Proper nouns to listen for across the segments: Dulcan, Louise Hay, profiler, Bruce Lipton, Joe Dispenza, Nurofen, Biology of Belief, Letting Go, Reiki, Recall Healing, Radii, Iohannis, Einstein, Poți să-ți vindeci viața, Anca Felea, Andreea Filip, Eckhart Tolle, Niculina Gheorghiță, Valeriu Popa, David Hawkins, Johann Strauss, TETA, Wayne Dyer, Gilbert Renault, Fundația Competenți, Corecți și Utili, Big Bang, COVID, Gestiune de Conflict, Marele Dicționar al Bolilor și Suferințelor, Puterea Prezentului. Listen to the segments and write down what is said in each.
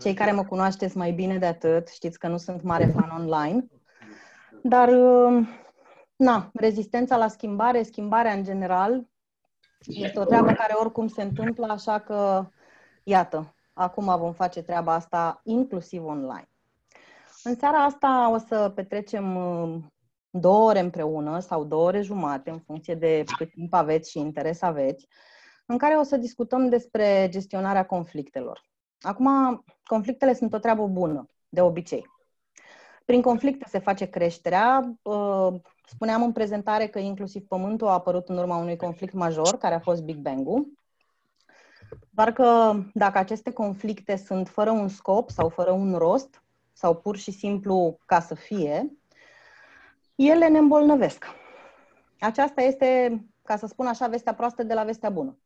Cei care mă cunoașteți mai bine de atât, știți că nu sunt mare fan online, dar na, rezistența la schimbare, schimbarea în general, este o treabă care oricum se întâmplă, așa că, iată, acum vom face treaba asta inclusiv online. În seara asta o să petrecem 2 ore împreună sau 2 ore jumate, în funcție de cât timp aveți și interes aveți, în care o să discutăm despre gestionarea conflictelor. Acum, conflictele sunt o treabă bună, de obicei. Prin conflicte se face creșterea. Spuneam în prezentare că inclusiv Pământul a apărut în urma unui conflict major, care a fost Big Bang-ul. Doar că dacă aceste conflicte sunt fără un scop sau fără un rost, sau pur și simplu ca să fie, ele ne îmbolnăvesc. Aceasta este, ca să spun așa, vestea proastă de la vestea bună.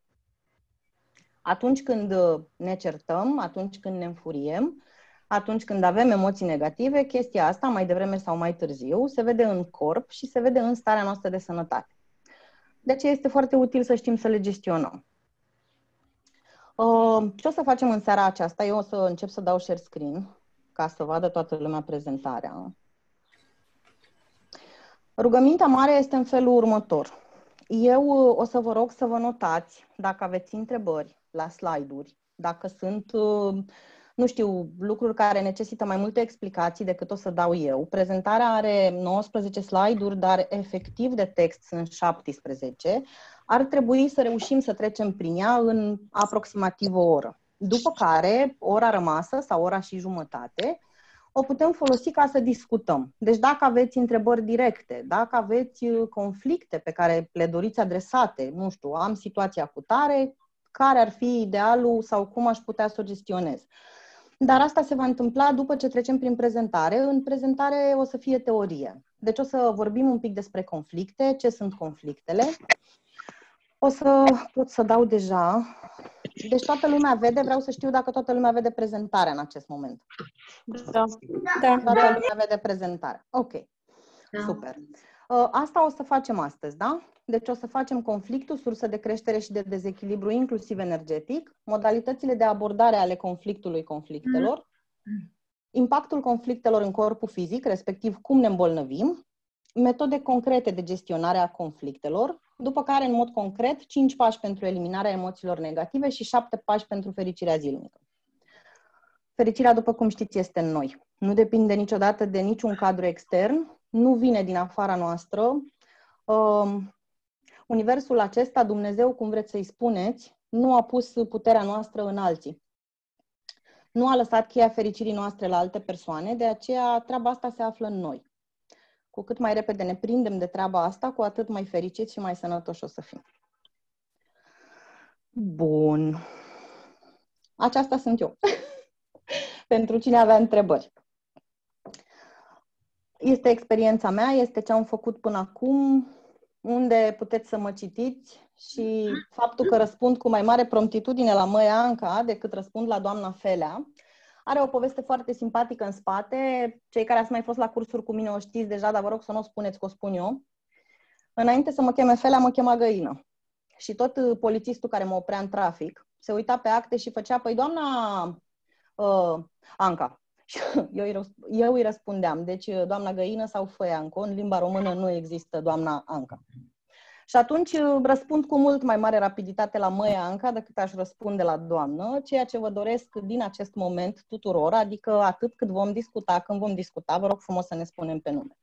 Atunci când ne certăm, atunci când ne înfuriem, atunci când avem emoții negative, chestia asta, mai devreme sau mai târziu, se vede în corp și se vede în starea noastră de sănătate. De aceea este foarte util să știm să le gestionăm. Ce o să facem în seara aceasta? Eu o să încep să dau share screen, ca să vadă toată lumea prezentarea. Rugămintea mare este în felul următor. Eu o să vă rog să vă notați dacă aveți întrebări la slide-uri, dacă sunt, nu știu, lucruri care necesită mai multe explicații decât o să dau eu. Prezentarea are 19 slide-uri, dar efectiv de text sunt 17. Ar trebui să reușim să trecem prin ea în aproximativ 1 oră. După care, ora rămasă sau 1 și jumătate, o putem folosi ca să discutăm. Deci dacă aveți întrebări directe, dacă aveți conflicte pe care le doriți adresate, nu știu, am situația cu tare, care ar fi idealul sau cum aș putea să o gestionez. Dar asta se va întâmpla după ce trecem prin prezentare. În prezentare o să fie teorie. Deci o să vorbim un pic despre conflicte, ce sunt conflictele. O să pot să dau deja... Deci toată lumea vede, vreau să știu dacă toată lumea vede prezentarea în acest moment. Da. Toată lumea vede prezentarea. Ok. Da. Super. Asta o să facem astăzi, da? Deci o să facem conflictul, sursă de creștere și de dezechilibru, inclusiv energetic, modalitățile de abordare ale conflictului, conflictelor, impactul conflictelor în corpul fizic, respectiv cum ne îmbolnăvim, metode concrete de gestionare a conflictelor, după care, în mod concret, 5 pași pentru eliminarea emoțiilor negative și 7 pași pentru fericirea zilnică. Fericirea, după cum știți, este în noi. Nu depinde niciodată de niciun cadru extern, nu vine din afara noastră. Universul acesta, Dumnezeu, cum vreți să-i spuneți, nu a pus puterea noastră în alții. Nu a lăsat cheia fericirii noastre la alte persoane, de aceea treaba asta se află în noi. Cu cât mai repede ne prindem de treaba asta, cu atât mai fericiți și mai sănătoși o să fim. Bun. Aceasta sunt eu. Pentru cine avea întrebări. Este experiența mea, este ce am făcut până acum, unde puteți să mă citiți și faptul că răspund cu mai mare promptitudine la măi Anca decât răspund la doamna Felea. Are o poveste foarte simpatică în spate. Cei care ați mai fost la cursuri cu mine o știți deja, dar vă rog să nu o spuneți că o spun eu. Înainte să mă cheme Felea, mă chema Găină. Și tot polițistul care mă oprea în trafic se uita pe acte și făcea, păi doamna Anca. Eu îi răspundeam, deci doamna Găină sau Făianco, în limba română nu există doamna Anca. Și atunci răspund cu mult mai mare rapiditate la măi Anca decât aș răspunde la doamnă, ceea ce vă doresc din acest moment tuturor, adică atât cât vom discuta, când vom discuta, vă rog frumos să ne spunem pe nume.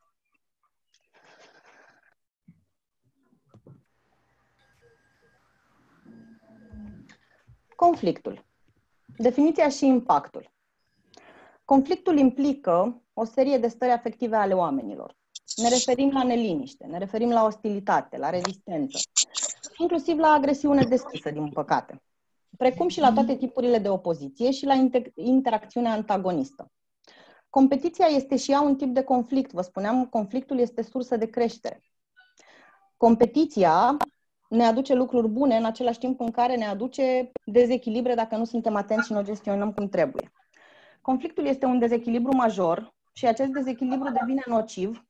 Conflictul. Definiția și impactul. Conflictul implică o serie de stări afective ale oamenilor. Ne referim la neliniște, ne referim la ostilitate, la rezistență, inclusiv la agresiune deschisă, din păcate, precum și la toate tipurile de opoziție și la interacțiunea antagonistă. Competiția este și ea un tip de conflict. Vă spuneam, conflictul este sursă de creștere. Competiția ne aduce lucruri bune în același timp în care ne aduce dezechilibre dacă nu suntem atenți și nu o gestionăm cum trebuie. Conflictul este un dezechilibru major și acest dezechilibru devine nociv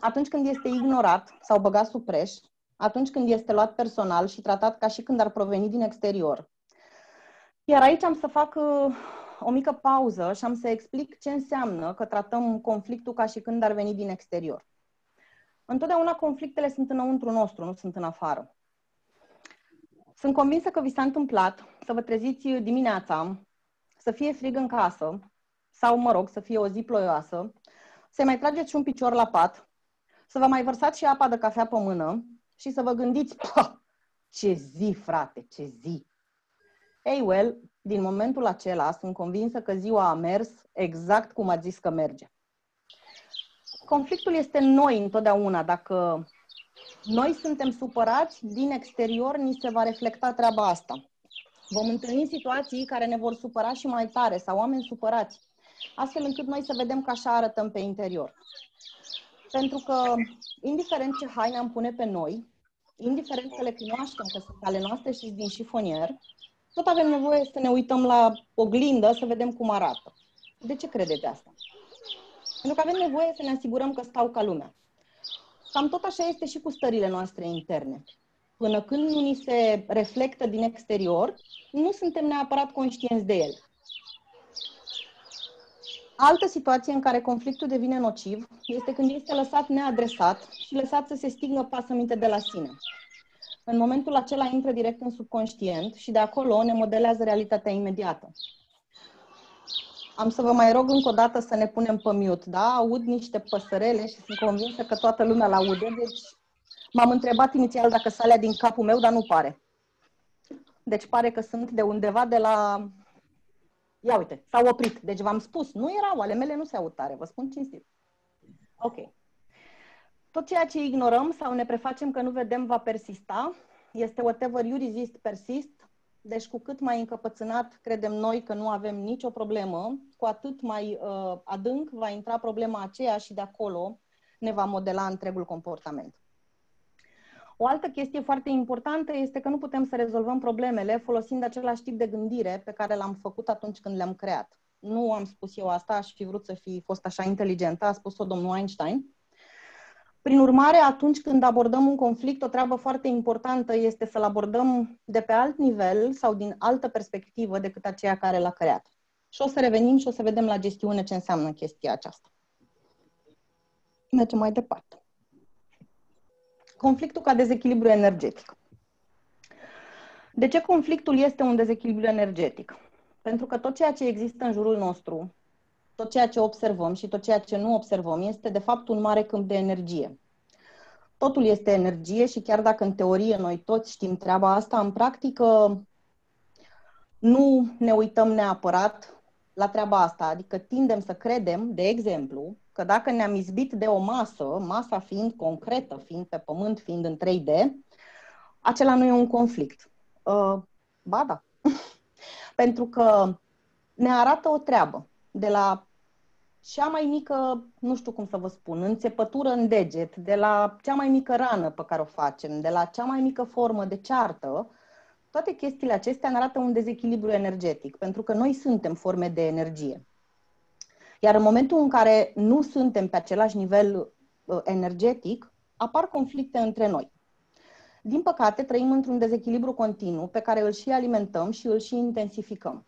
atunci când este ignorat sau băgat sub preș, atunci când este luat personal și tratat ca și când ar proveni din exterior. Iar aici am să fac o mică pauză și am să explic ce înseamnă că tratăm conflictul ca și când ar veni din exterior. Întotdeauna conflictele sunt înăuntru nostru, nu sunt în afară. Sunt convinsă că vi s-a întâmplat să vă treziți dimineața, să fie frig în casă, sau, mă rog, să fie o zi ploioasă, să mai trageți și un picior la pat, să vă mai vărsați și apa de cafea pe mână și să vă gândiți, ce zi, frate, ce zi! Ei, well, din momentul acela sunt convinsă că ziua a mers exact cum ați zis că merge. Conflictul este în noi întotdeauna. Dacă noi suntem supărați, din exterior ni se va reflecta treaba asta. Vom întâlni situații care ne vor supăra și mai tare sau oameni supărați, astfel încât noi să vedem că așa arătăm pe interior. Pentru că, indiferent ce haine am pune pe noi, indiferent că le cunoaștem că sunt ale noastre și din șifonier, tot avem nevoie să ne uităm la oglindă să vedem cum arată. De ce credeți asta? Pentru că avem nevoie să ne asigurăm că stau ca lumea. Cam tot așa este și cu stările noastre interne. Până când nu ni se reflectă din exterior, nu suntem neapărat conștienți de ele. Altă situație în care conflictul devine nociv este când este lăsat neadresat și lăsat să se stingă pasăminte de la sine. În momentul acela intră direct în subconștient și de acolo ne modelează realitatea imediată. Am să vă mai rog încă o dată să ne punem pe mute, da? Aud niște păsărele și sunt convinsă că toată lumea l-aude, deci m-am întrebat inițial dacă salea din capul meu, dar nu pare. Deci pare că sunt de undeva de la... Ia uite, s-au oprit. Deci v-am spus, nu erau, ale mele nu se aud tare, vă spun cinstit. Ok. Tot ceea ce ignorăm sau ne prefacem că nu vedem va persista. Este whatever you resist, persist. Deci cu cât mai încăpățânat credem noi că nu avem nicio problemă, cu atât mai adânc va intra problema aceea și de acolo ne va modela întregul comportament. O altă chestie foarte importantă este că nu putem să rezolvăm problemele folosind același tip de gândire pe care l-am făcut atunci când le-am creat. Nu am spus eu asta, aș fi vrut să fi fost așa inteligentă, a spus-o domnul Einstein. Prin urmare, atunci când abordăm un conflict, o treabă foarte importantă este să-l abordăm de pe alt nivel sau din altă perspectivă decât aceea care l-a creat. Și o să revenim și o să vedem la gestiune ce înseamnă chestia aceasta. Mergem mai departe. Conflictul ca dezechilibru energetic. De ce conflictul este un dezechilibru energetic? Pentru că tot ceea ce există în jurul nostru, tot ceea ce observăm și tot ceea ce nu observăm este, de fapt, un mare câmp de energie. Totul este energie și chiar dacă în teorie noi toți știm treaba asta, în practică nu ne uităm neapărat la treaba asta. Adică tindem să credem, de exemplu, că dacă ne-am izbit de o masă, masa fiind concretă, fiind pe pământ, fiind în 3D, acela nu e un conflict. Ba da. Pentru că ne arată o treabă. De la cea mai mică, nu știu cum să vă spun, înțepătură în deget, de la cea mai mică rană pe care o facem, de la cea mai mică formă de ceartă, toate chestiile acestea ne arată un dezechilibru energetic, pentru că noi suntem forme de energie. Iar în momentul în care nu suntem pe același nivel energetic, apar conflicte între noi. Din păcate, trăim într-un dezechilibru continuu pe care îl și alimentăm și îl și intensificăm.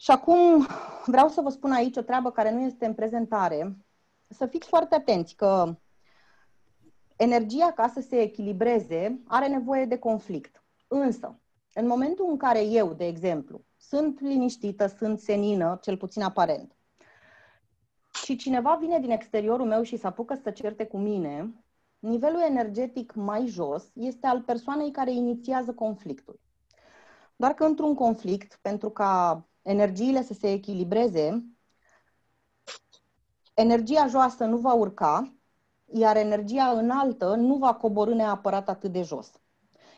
Și acum vreau să vă spun aici o treabă care nu este în prezentare. Să fiți foarte atenți că energia, ca să se echilibreze, are nevoie de conflict. Însă, în momentul în care eu, de exemplu, sunt liniștită, sunt senină, cel puțin aparent, și cineva vine din exteriorul meu și se apucă să se certe cu mine, nivelul energetic mai jos este al persoanei care inițiază conflictul. Doar că într-un conflict, pentru ca energiile să se echilibreze, energia joasă nu va urca, iar energia înaltă nu va coborî neapărat atât de jos.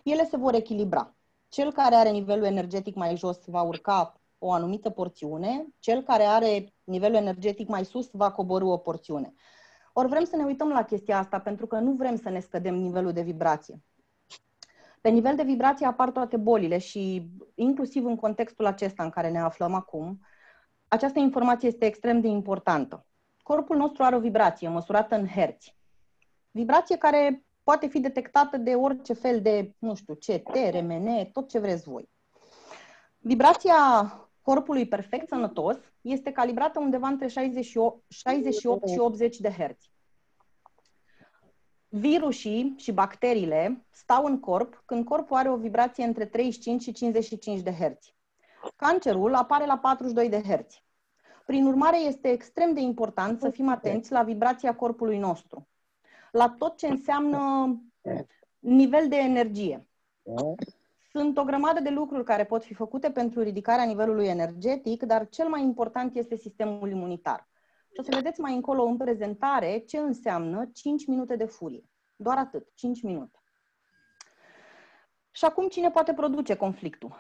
Ele se vor echilibra. Cel care are nivelul energetic mai jos va urca o anumită porțiune, cel care are nivelul energetic mai sus va coborî o porțiune. Ori vrem să ne uităm la chestia asta, pentru că nu vrem să ne scădem nivelul de vibrație. Pe nivel de vibrație apar toate bolile și, inclusiv în contextul acesta în care ne aflăm acum, această informație este extrem de importantă. Corpul nostru are o vibrație măsurată în herți. Vibrație care poate fi detectată de orice fel de, nu știu ce, TRMN, tot ce vreți voi. Vibrația corpului perfect sănătos este calibrată undeva între 68 și 80 de herți. Virusii și bacteriile stau în corp când corpul are o vibrație între 35 și 55 de herți. Cancerul apare la 42 de herți. Prin urmare, este extrem de important să fim atenți la vibrația corpului nostru, la tot ce înseamnă nivel de energie. Sunt o grămadă de lucruri care pot fi făcute pentru ridicarea nivelului energetic, dar cel mai important este sistemul imunitar. Și o să vedeți mai încolo în prezentare ce înseamnă 5 minute de furie. Doar atât, 5 minute. Și acum, cine poate produce conflictul?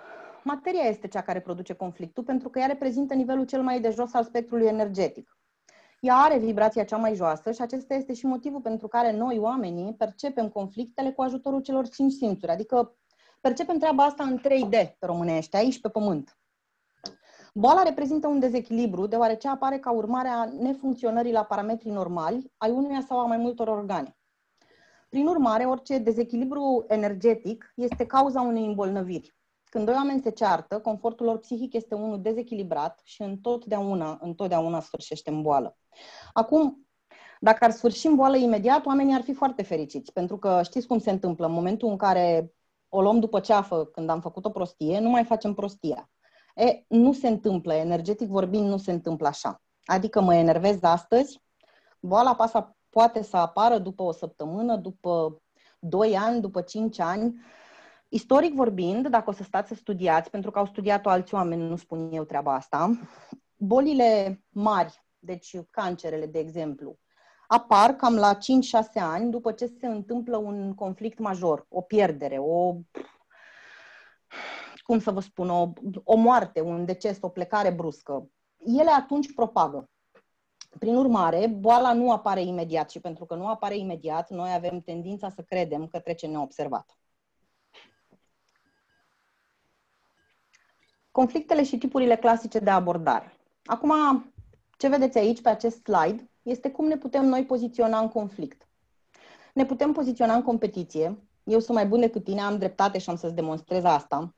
Materia este cea care produce conflictul, pentru că ea reprezintă nivelul cel mai de jos al spectrului energetic. Ea are vibrația cea mai joasă și acesta este și motivul pentru care noi, oamenii, percepem conflictele cu ajutorul celor 5 simțuri. Adică percepem treaba asta în 3D pe românește, aici pe pământ. Boala reprezintă un dezechilibru, deoarece apare ca urmare a nefuncționării la parametrii normali ai unuia sau a mai multor organe. Prin urmare, orice dezechilibru energetic este cauza unei îmbolnăviri. Când doi oameni se ceartă, confortul lor psihic este unul dezechilibrat și întotdeauna sfârșește în boală. Acum, dacă ar sfârși în boală imediat, oamenii ar fi foarte fericiți, pentru că știți cum se întâmplă. În momentul în care o luăm după ceafă, când am făcut o prostie, nu mai facem prostia. E, nu se întâmplă, energetic vorbind, nu se întâmplă așa. Adică mă enervez astăzi, boala asta poate să apară după o săptămână, după 2 ani, după 5 ani. Istoric vorbind, dacă o să stați să studiați, pentru că au studiat-o alți oameni, nu spun eu treaba asta, bolile mari, deci cancerele, de exemplu, apar cam la 5-6 ani după ce se întâmplă un conflict major, o pierdere, o moarte, un deces, o plecare bruscă. Ele atunci propagă. Prin urmare, boala nu apare imediat și pentru că nu apare imediat, noi avem tendința să credem că trece neobservat. Conflictele și tipurile clasice de abordare. Acum, ce vedeți aici pe acest slide este cum ne putem noi poziționa în conflict. Ne putem poziționa în competiție. Eu sunt mai bun decât tine, am dreptate și am să-ți demonstrez asta.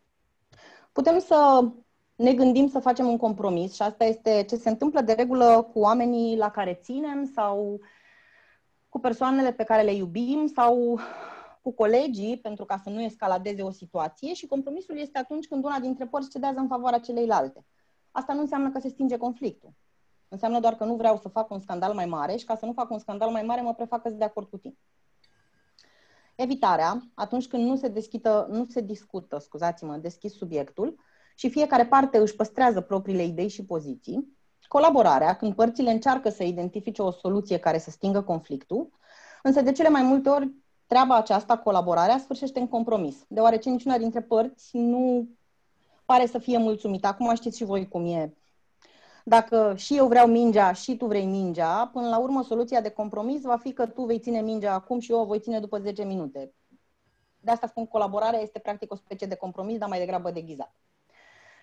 Putem să ne gândim să facem un compromis și asta este ce se întâmplă de regulă cu oamenii la care ținem sau cu persoanele pe care le iubim sau cu colegii, pentru ca să nu escaladeze o situație, și compromisul este atunci când una dintre părți cedează în favoarea celeilalte. Asta nu înseamnă că se stinge conflictul. Înseamnă doar că nu vreau să fac un scandal mai mare și ca să nu fac un scandal mai mare mă prefac că-s de acord cu tine. Evitarea, atunci când nu se discută deschis subiectul și fiecare parte își păstrează propriile idei și poziții. Colaborarea, când părțile încearcă să identifice o soluție care să stingă conflictul, însă de cele mai multe ori treaba aceasta, colaborarea, sfârșește în compromis, deoarece niciuna dintre părți nu pare să fie mulțumită. Acum știți și voi cum e. Dacă și eu vreau mingea și tu vrei mingea, până la urmă soluția de compromis va fi că tu vei ține mingea acum și eu o voi ține după 10 minute. De asta spun, colaborarea este practic o specie de compromis, dar mai degrabă deghizat.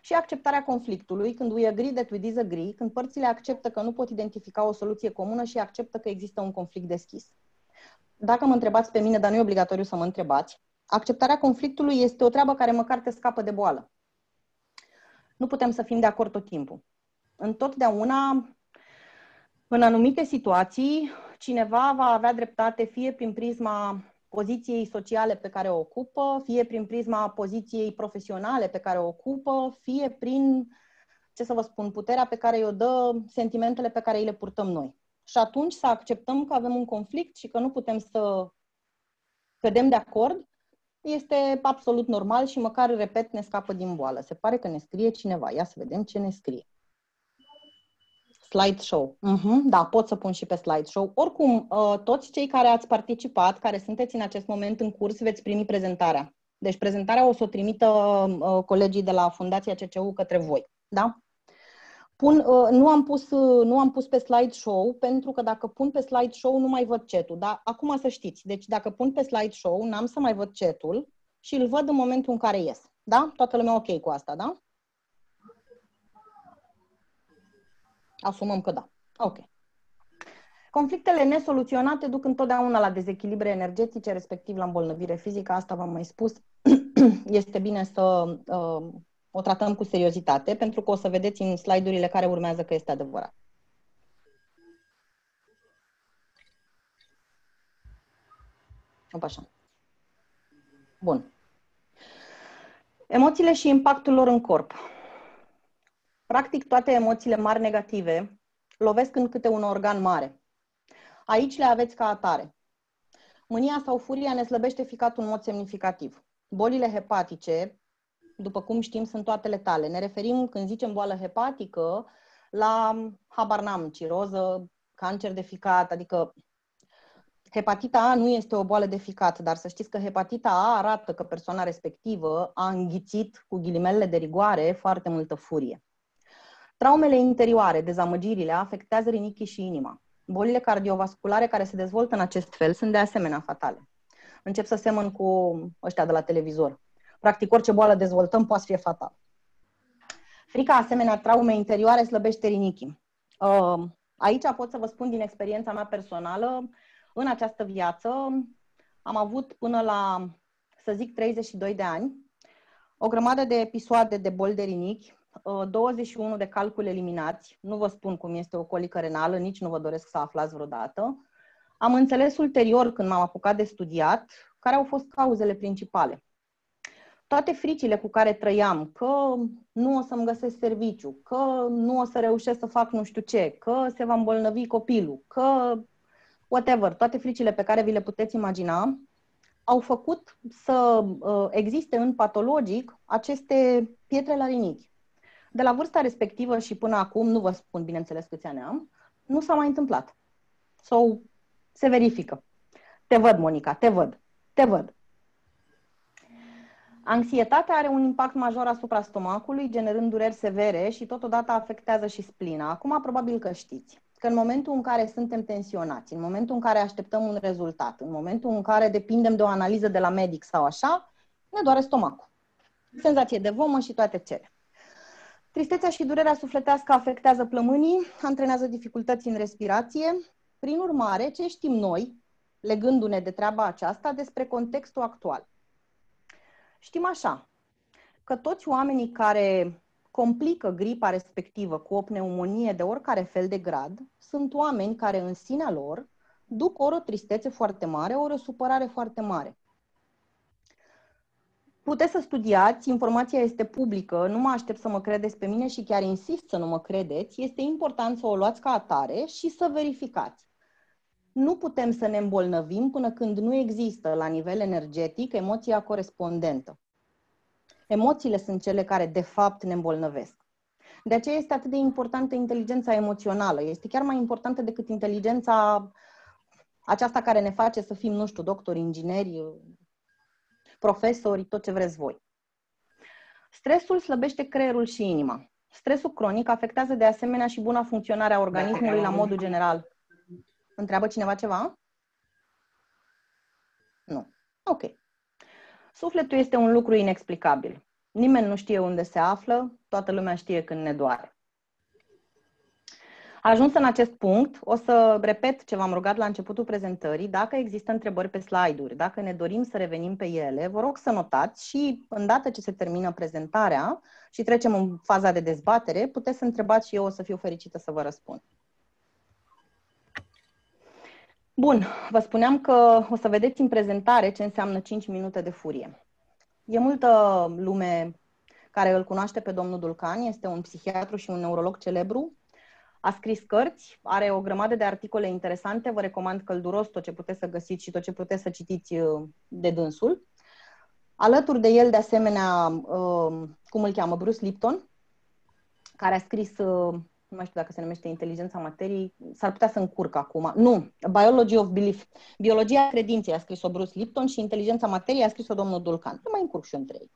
Și acceptarea conflictului, când we agree that we disagree, când părțile acceptă că nu pot identifica o soluție comună și acceptă că există un conflict deschis. Dacă mă întrebați pe mine, dar nu e obligatoriu să mă întrebați, acceptarea conflictului este o treabă care măcar te scapă de boală. Nu putem să fim de acord tot timpul. Întotdeauna, în anumite situații, cineva va avea dreptate fie prin prisma poziției sociale pe care o ocupă, fie prin prisma poziției profesionale pe care o ocupă, fie prin, ce să vă spun, puterea pe care i-o dă sentimentele pe care îi le purtăm noi. Și atunci să acceptăm că avem un conflict și că nu putem să cădem de acord este absolut normal și măcar, repet, ne scapă din boală. Se pare că ne scrie cineva. Ia să vedem ce ne scrie. Slideshow. Da, pot să pun și pe slideshow. Oricum, toți cei care ați participat, care sunteți în acest moment în curs, veți primi prezentarea. Deci prezentarea o să o trimită colegii de la Fundația CCU către voi. Da? Nu am pus pe slideshow, pentru că dacă pun pe slideshow nu mai văd chat-ul. Dar acum să știți. Deci dacă pun pe slideshow, n-am să mai văd chat-ul și îl văd în momentul în care ies. Da? Toată lumea ok cu asta, da? Asumăm că da. Ok. Conflictele nesoluționate duc întotdeauna la dezechilibre energetice, respectiv la îmbolnăvire fizică. Asta v-am mai spus. Este bine să o tratăm cu seriozitate, pentru că o să vedeți în slide-urile care urmează că este adevărat. Așa. Bun. Emoțiile și impactul lor în corp. Practic, toate emoțiile mari negative lovesc în câte un organ mare. Aici le aveți ca atare. Mânia sau furia ne slăbește ficatul în mod semnificativ. Bolile hepatice, după cum știm, sunt toate letale. Ne referim, când zicem boală hepatică, la, habar n-am, ciroză, cancer de ficat, adică hepatita A nu este o boală de ficat, dar să știți că hepatita A arată că persoana respectivă a înghițit, cu ghilimele de rigoare, foarte multă furie. Traumele interioare, dezamăgirile, afectează rinichii și inima. Bolile cardiovasculare care se dezvoltă în acest fel sunt de asemenea fatale. Încep să semăn cu ăștia de la televizor. Practic, orice boală dezvoltăm poate fi fatală. Frica asemenea traume interioare slăbește rinichii. Aici pot să vă spun din experiența mea personală. În această viață am avut până la, să zic, 32 de ani, o grămadă de episoade de boli de rinichi, 21 de calculi eliminați. Nu vă spun cum este o colică renală, nici nu vă doresc să aflați vreodată. Am înțeles ulterior, când m-am apucat de studiat, care au fost cauzele principale. Toate fricile cu care trăiam, că nu o să-mi găsesc serviciu, că nu o să reușesc să fac nu știu ce, că se va îmbolnăvi copilul, că whatever, toate fricile pe care vi le puteți imagina, au făcut să existe în patologic aceste pietre la rinichi. De la vârsta respectivă și până acum, nu vă spun bineînțeles câți ani am, nu s-a mai întâmplat. Sau se verifică. Te văd, Monica, te văd, te văd. Anxietatea are un impact major asupra stomacului, generând dureri severe și totodată afectează și splina. Acum probabil că știți că în momentul în care suntem tensionați, în momentul în care așteptăm un rezultat, în momentul în care depindem de o analiză de la medic sau așa, ne doare stomacul. Senzație de vomă și toate cele. Tristețea și durerea sufletească afectează plămânii, antrenează dificultăți în respirație. Prin urmare, ce știm noi, legându-ne de treaba aceasta, despre contextul actual? Știm așa, că toți oamenii care complică gripa respectivă cu o pneumonie de oricare fel de grad, sunt oameni care în sinea lor duc ori o tristețe foarte mare, ori o supărare foarte mare. Puteți să studiați, informația este publică, nu mă aștept să mă credeți pe mine și chiar insist să nu mă credeți, este important să o luați ca atare și să verificați. Nu putem să ne îmbolnăvim până când nu există la nivel energetic emoția corespondentă. Emoțiile sunt cele care, de fapt, ne îmbolnăvesc. De aceea este atât de importantă inteligența emoțională. Este chiar mai importantă decât inteligența aceasta care ne face să fim, nu știu, doctori, ingineri, profesori, tot ce vreți voi. Stresul slăbește creierul și inima. Stresul cronic afectează de asemenea și buna funcționare a organismului la modul general. Întreabă cineva ceva? Nu. Ok. Sufletul este un lucru inexplicabil. Nimeni nu știe unde se află, toată lumea știe când ne doare. Ajuns în acest punct, o să repet ce v-am rugat la începutul prezentării. Dacă există întrebări pe slide-uri, dacă ne dorim să revenim pe ele, vă rog să notați și, îndată ce se termină prezentarea și trecem în faza de dezbatere, puteți să întrebați și eu o să fiu fericită să vă răspund. Bun, vă spuneam că o să vedeți în prezentare ce înseamnă 5 minute de furie. E multă lume care îl cunoaște pe domnul Dulcan, este un psihiatru și un neurolog celebru, a scris cărți, are o grămadă de articole interesante, vă recomand călduros tot ce puteți să găsiți și tot ce puteți să citiți de dânsul. Alături de el, de asemenea, cum îl cheamă, Bruce Lipton, care a scris... nu mai știu dacă se numește Inteligența Materiei, s-ar putea să încurc acum. Nu, Biology of Belief. Biologia credinței a scris-o Bruce Lipton și Inteligența Materiei a scris-o domnul Dulcan. Nu mai încurc și între ei.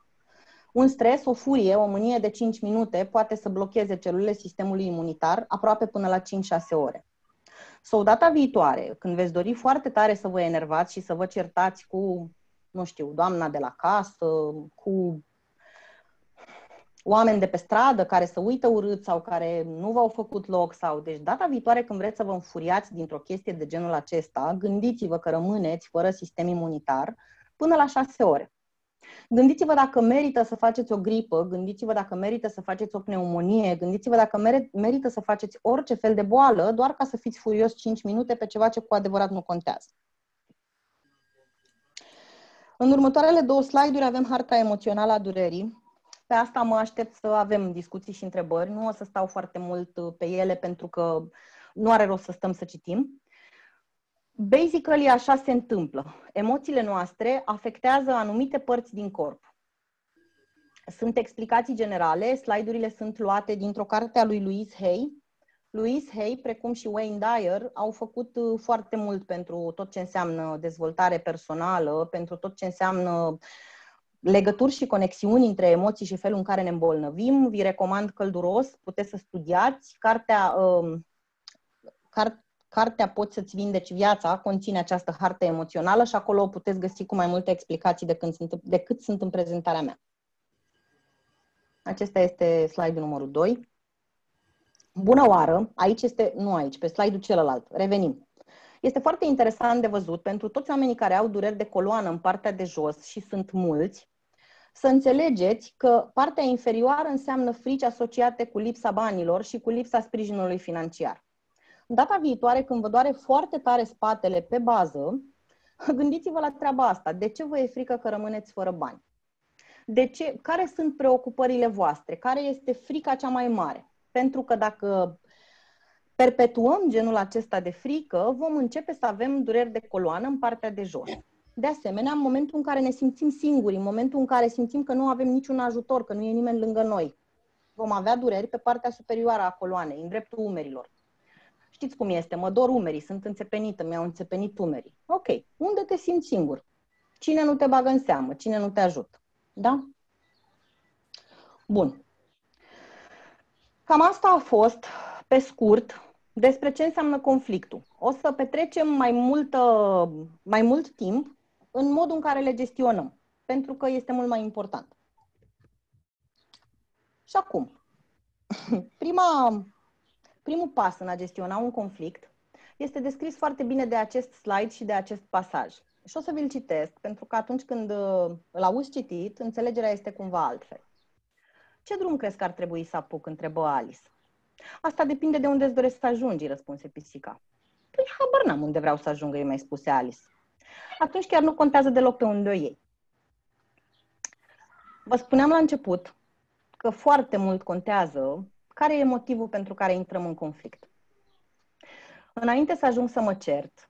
Un stres, o furie, o mânie de 5 minute poate să blocheze celulele sistemului imunitar aproape până la 5-6 ore. Sau data viitoare, când veți dori foarte tare să vă enervați și să vă certați cu, nu știu, doamna de la casă, cu oameni de pe stradă care se uită urât sau care nu v-au făcut loc sau... Deci data viitoare când vreți să vă înfuriați dintr-o chestie de genul acesta, gândiți-vă că rămâneți fără sistem imunitar până la 6 ore. Gândiți-vă dacă merită să faceți o gripă, gândiți-vă dacă merită să faceți o pneumonie, gândiți-vă dacă merită să faceți orice fel de boală, doar ca să fiți furios 5 minute pe ceva ce cu adevărat nu contează. În următoarele două slide-uri avem harta emoțională a durerii. Pe asta mă aștept să avem discuții și întrebări. Nu o să stau foarte mult pe ele pentru că nu are rost să stăm să citim. Basically, așa se întâmplă. Emoțiile noastre afectează anumite părți din corp. Sunt explicații generale, slide-urile sunt luate dintr-o carte a lui Louise Hay. Louise Hay, precum și Wayne Dyer, au făcut foarte mult pentru tot ce înseamnă dezvoltare personală, pentru tot ce înseamnă legături și conexiuni între emoții și felul în care ne îmbolnăvim. Vi recomand călduros, puteți să studiați. Cartea Poți să-ți vindeci viața conține această hartă emoțională și acolo o puteți găsi cu mai multe explicații decât sunt în prezentarea mea. Acesta este slide-ul numărul 2. Bună oară! Aici este, nu aici, pe slide-ul celălalt. Revenim. Este foarte interesant de văzut pentru toți oamenii care au dureri de coloană în partea de jos și sunt mulți, să înțelegeți că partea inferioară înseamnă frici asociate cu lipsa banilor și cu lipsa sprijinului financiar. Data viitoare, când vă doare foarte tare spatele pe bază, gândiți-vă la treaba asta. De ce vă e frică că rămâneți fără bani? De ce? Care sunt preocupările voastre? Care este frica cea mai mare? Pentru că dacă perpetuăm genul acesta de frică, vom începe să avem dureri de coloană în partea de jos. De asemenea, în momentul în care ne simțim singuri, în momentul în care simțim că nu avem niciun ajutor, că nu e nimeni lângă noi, vom avea dureri pe partea superioară a coloanei, în dreptul umerilor. Știți cum este? Mă dor umerii, sunt înțepenită, mi-au înțepenit umerii. Ok, unde te simți singur? Cine nu te bagă în seamă? Cine nu te ajută? Da? Bun. Cam asta a fost, pe scurt, despre ce înseamnă conflictul. O să petrecem mai mult timp în modul în care le gestionăm, pentru că este mult mai important. Și acum, primul pas în a gestiona un conflict este descris foarte bine de acest slide și de acest pasaj. Și o să vi-l citesc, pentru că atunci când îl auzi citit, înțelegerea este cumva altfel. Ce drum crezi că ar trebui să apuc? Întrebă Alice. Asta depinde de unde îți doresc să ajungi, răspunse pisica. Păi habar n-am unde vreau să ajungă, îi mai spuse Alice. Atunci chiar nu contează deloc pe unde o iei. Vă spuneam la început că foarte mult contează care e motivul pentru care intrăm în conflict. Înainte să ajung să mă cert,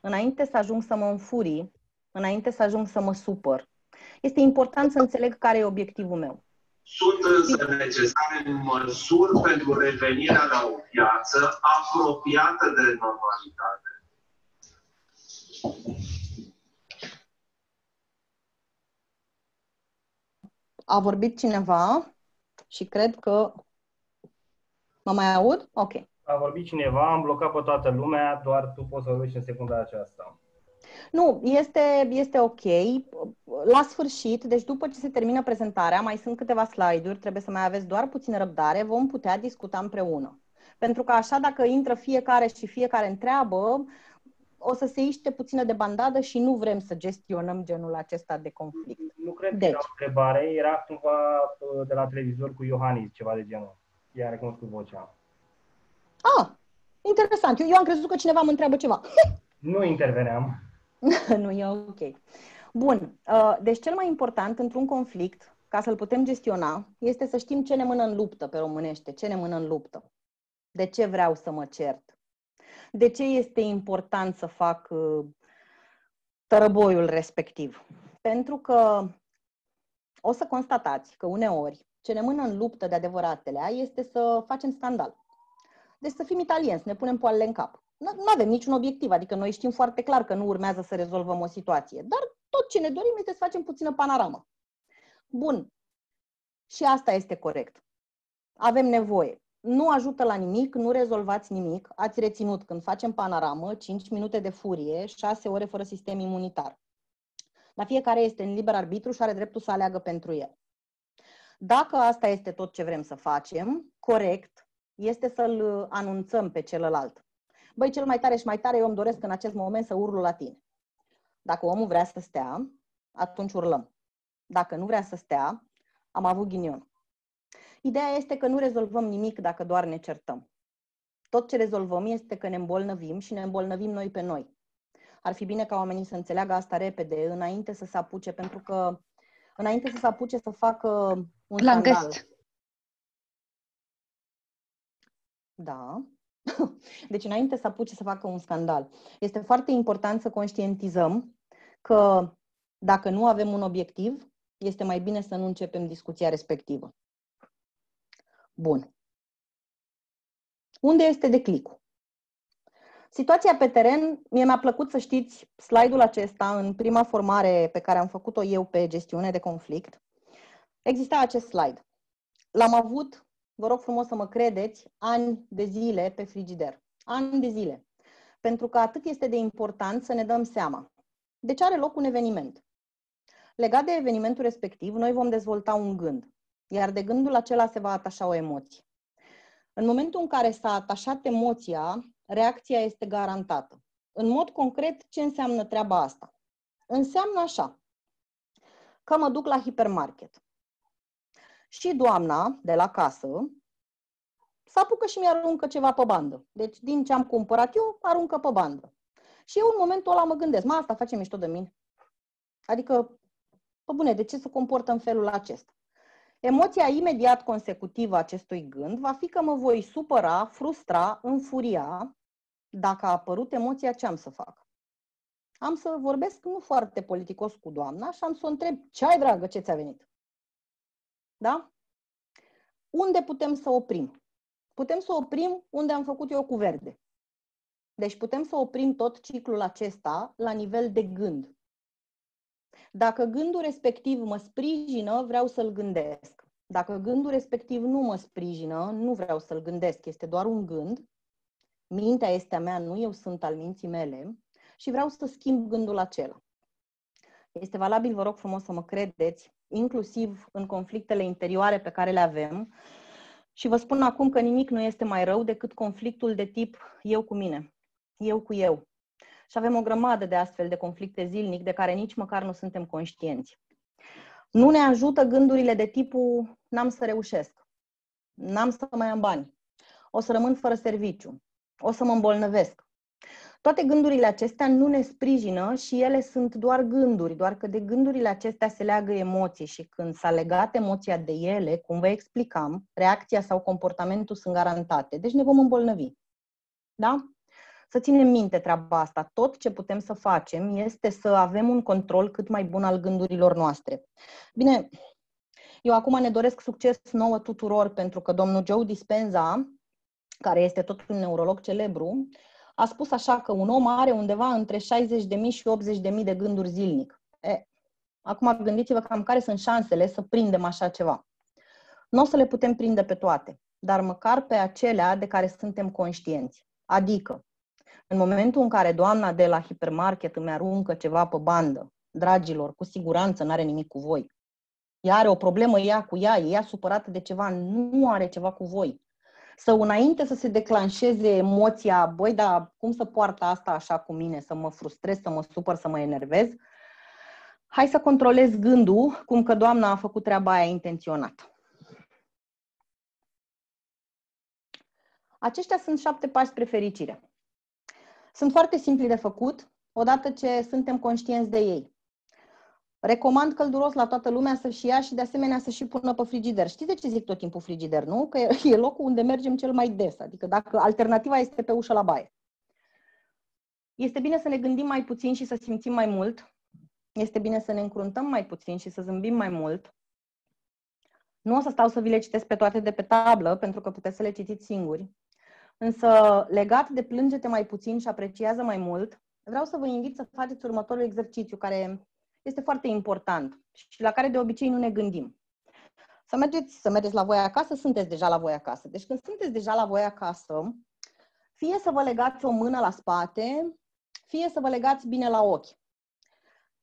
înainte să ajung să mă înfurii, înainte să ajung să mă supăr, este important să înțeleg care e obiectivul meu. Sunt însă necesare măsuri pentru revenirea la o viață apropiată de normalitate. A vorbit cineva și cred că... Mă mai aud? Ok. A vorbit cineva, am blocat pe toată lumea, doar tu poți să vorbești în secunda aceasta. Nu, este ok. La sfârșit, deci după ce se termină prezentarea, mai sunt câteva slide-uri, trebuie să mai aveți doar puțină răbdare, vom putea discuta împreună. Pentru că așa, dacă intră fiecare și fiecare întreabă, o să se iște puțină de bandadă și nu vrem să gestionăm genul acesta de conflict. Nu cred că era o întrebare, era cumva de la televizor cu Iohannis, ceva de genul. I-a recunoscut vocea. Ah, interesant. Eu am crezut că cineva mă întreabă ceva. Nu interveneam. Nu e ok. Bun. Deci cel mai important într-un conflict, ca să-l putem gestiona, este să știm ce ne mână în luptă pe românește, ce ne mână în luptă. De ce vreau să mă cert? De ce este important să fac tărăboiul respectiv? Pentru că o să constatați că uneori ce ne mână în luptă de adevăratelea este să facem scandal. Deci să fim italieni, să ne punem poalele în cap. Nu avem niciun obiectiv, adică noi știm foarte clar că nu urmează să rezolvăm o situație, dar tot ce ne dorim este să facem puțină panoramă. Bun. Și asta este corect. Avem nevoie. Nu ajută la nimic, nu rezolvați nimic. Ați reținut când facem panoramă, 5 minute de furie, 6 ore fără sistem imunitar. Dar fiecare este în liber arbitru și are dreptul să aleagă pentru el. Dacă asta este tot ce vrem să facem, corect este să-l anunțăm pe celălalt. Băi, cel mai tare și mai tare, eu îmi doresc în acest moment să urlu la tine. Dacă omul vrea să stea, atunci urlăm. Dacă nu vrea să stea, am avut ghinion. Ideea este că nu rezolvăm nimic dacă doar ne certăm. Tot ce rezolvăm este că ne îmbolnăvim și ne îmbolnăvim noi pe noi. Ar fi bine ca oamenii să înțeleagă asta repede, înainte să se apuce, pentru că înainte să se apuce să facă un scandal. Da. Deci înainte să apuce să facă un scandal. Este foarte important să conștientizăm că dacă nu avem un obiectiv, este mai bine să nu începem discuția respectivă. Bun. Unde este declicul? Situația pe teren, mie mi-a plăcut să știți slide-ul acesta în prima formare pe care am făcut-o eu pe gestiune de conflict. Exista acest slide. L-am avut, vă rog frumos să mă credeți, ani de zile pe frigider. Ani de zile. Pentru că atât este de important să ne dăm seama. Deci are loc un eveniment. Legat de evenimentul respectiv, noi vom dezvolta un gând, iar de gândul acela se va atașa o emoție. În momentul în care s-a atașat emoția, reacția este garantată. În mod concret, ce înseamnă treaba asta? Înseamnă așa, că mă duc la hipermarket și doamna de la casă s-apucă și mi-aruncă ceva pe bandă. Deci din ce am cumpărat eu, aruncă pe bandă. Și eu în momentul ăla mă gândesc, mă, asta face mișto de mine. Adică, pe bune, de ce se comportă în felul acesta? Emoția imediat consecutivă acestui gând va fi că mă voi supăra, frustra, înfuria. Dacă a apărut emoția, ce am să fac? Am să vorbesc nu foarte politicos cu doamna și am să o întreb, ce ai, dragă, ce ți-a venit? Da? Unde putem să oprim? Putem să oprim unde am făcut eu cu verde. Deci putem să oprim tot ciclul acesta la nivel de gând. Dacă gândul respectiv mă sprijină, vreau să-l gândesc. Dacă gândul respectiv nu mă sprijină, nu vreau să-l gândesc. Este doar un gând. Mintea este a mea, nu eu sunt al minții mele. Și vreau să schimb gândul acela. Este valabil, vă rog frumos să mă credeți, inclusiv în conflictele interioare pe care le avem. Și vă spun acum că nimic nu este mai rău decât conflictul de tip eu cu mine, eu cu eu. Și avem o grămadă de astfel de conflicte zilnic de care nici măcar nu suntem conștienți. Nu ne ajută gândurile de tipul n-am să reușesc, n-am să mai am bani, o să rămân fără serviciu, o să mă îmbolnăvesc. Toate gândurile acestea nu ne sprijină și ele sunt doar gânduri, doar că de gândurile acestea se leagă emoții și când s-a legat emoția de ele, cum vă explicam, reacția sau comportamentul sunt garantate. Deci ne vom îmbolnăvi. Da? Să ținem minte treaba asta. Tot ce putem să facem este să avem un control cât mai bun al gândurilor noastre. Bine, eu acum ne doresc succes nouă tuturor, pentru că domnul Joe Dispenza, care este tot un neurolog celebru, a spus așa că un om are undeva între 60.000 și 80.000 de gânduri zilnic. Acum gândiți-vă cam care sunt șansele să prindem așa ceva. Nu o să le putem prinde pe toate, dar măcar pe acelea de care suntem conștienți. Adică, în momentul în care doamna de la hipermarket îmi aruncă ceva pe bandă, dragilor, cu siguranță n-are nimic cu voi. Ea are o problemă ea cu ea, ea supărată de ceva, nu are ceva cu voi. Sau înainte să se declanșeze emoția, băi, dar cum să poartă asta așa cu mine, să mă frustrez, să mă supăr, să mă enervez, hai să controlez gândul, cum că doamna a făcut treaba aia intenționat. Aceștia sunt 7 pași spre fericire. Sunt foarte simpli de făcut, odată ce suntem conștienți de ei. Recomand călduros la toată lumea să-și ia și de asemenea să-și pună pe frigider. Știți de ce zic tot timpul frigider, nu? Că e locul unde mergem cel mai des, adică dacă alternativa este pe ușă la baie. Este bine să ne gândim mai puțin și să simțim mai mult. Este bine să ne încruntăm mai puțin și să zâmbim mai mult. Nu o să stau să vi le citesc pe toate de pe tablă, pentru că puteți să le citiți singuri. Însă, legat de plângete mai puțin și apreciază mai mult, vreau să vă invit să faceți următorul exercițiu, care este foarte important și la care de obicei nu ne gândim. Să mergeți la voi acasă, sunteți deja la voi acasă. Deci când sunteți deja la voi acasă, fie să vă legați o mână la spate, fie să vă legați bine la ochi.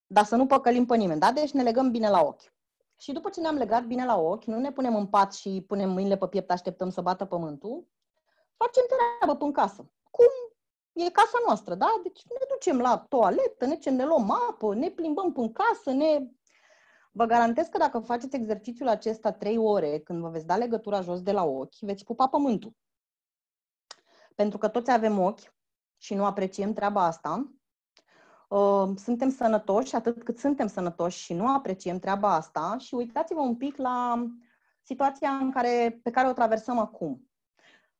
Dar să nu păcălim pe nimeni, da? Deci ne legăm bine la ochi. Și după ce ne-am legat bine la ochi, nu ne punem în pat și punem mâinile pe piept, așteptăm să bată pământul, facem treabă până în casă. Cum? E casa noastră, da? Deci ne ducem la toaletă, ne luăm apă, ne plimbăm până în casă, ne Vă garantez că dacă faceți exercițiul acesta 3 ore, când vă veți da legătura jos de la ochi, veți pupa pământul. Pentru că toți avem ochi și nu apreciem treaba asta. Suntem sănătoși atât cât suntem sănătoși și nu apreciem treaba asta. Și uitați-vă un pic la situația pe care o traversăm acum.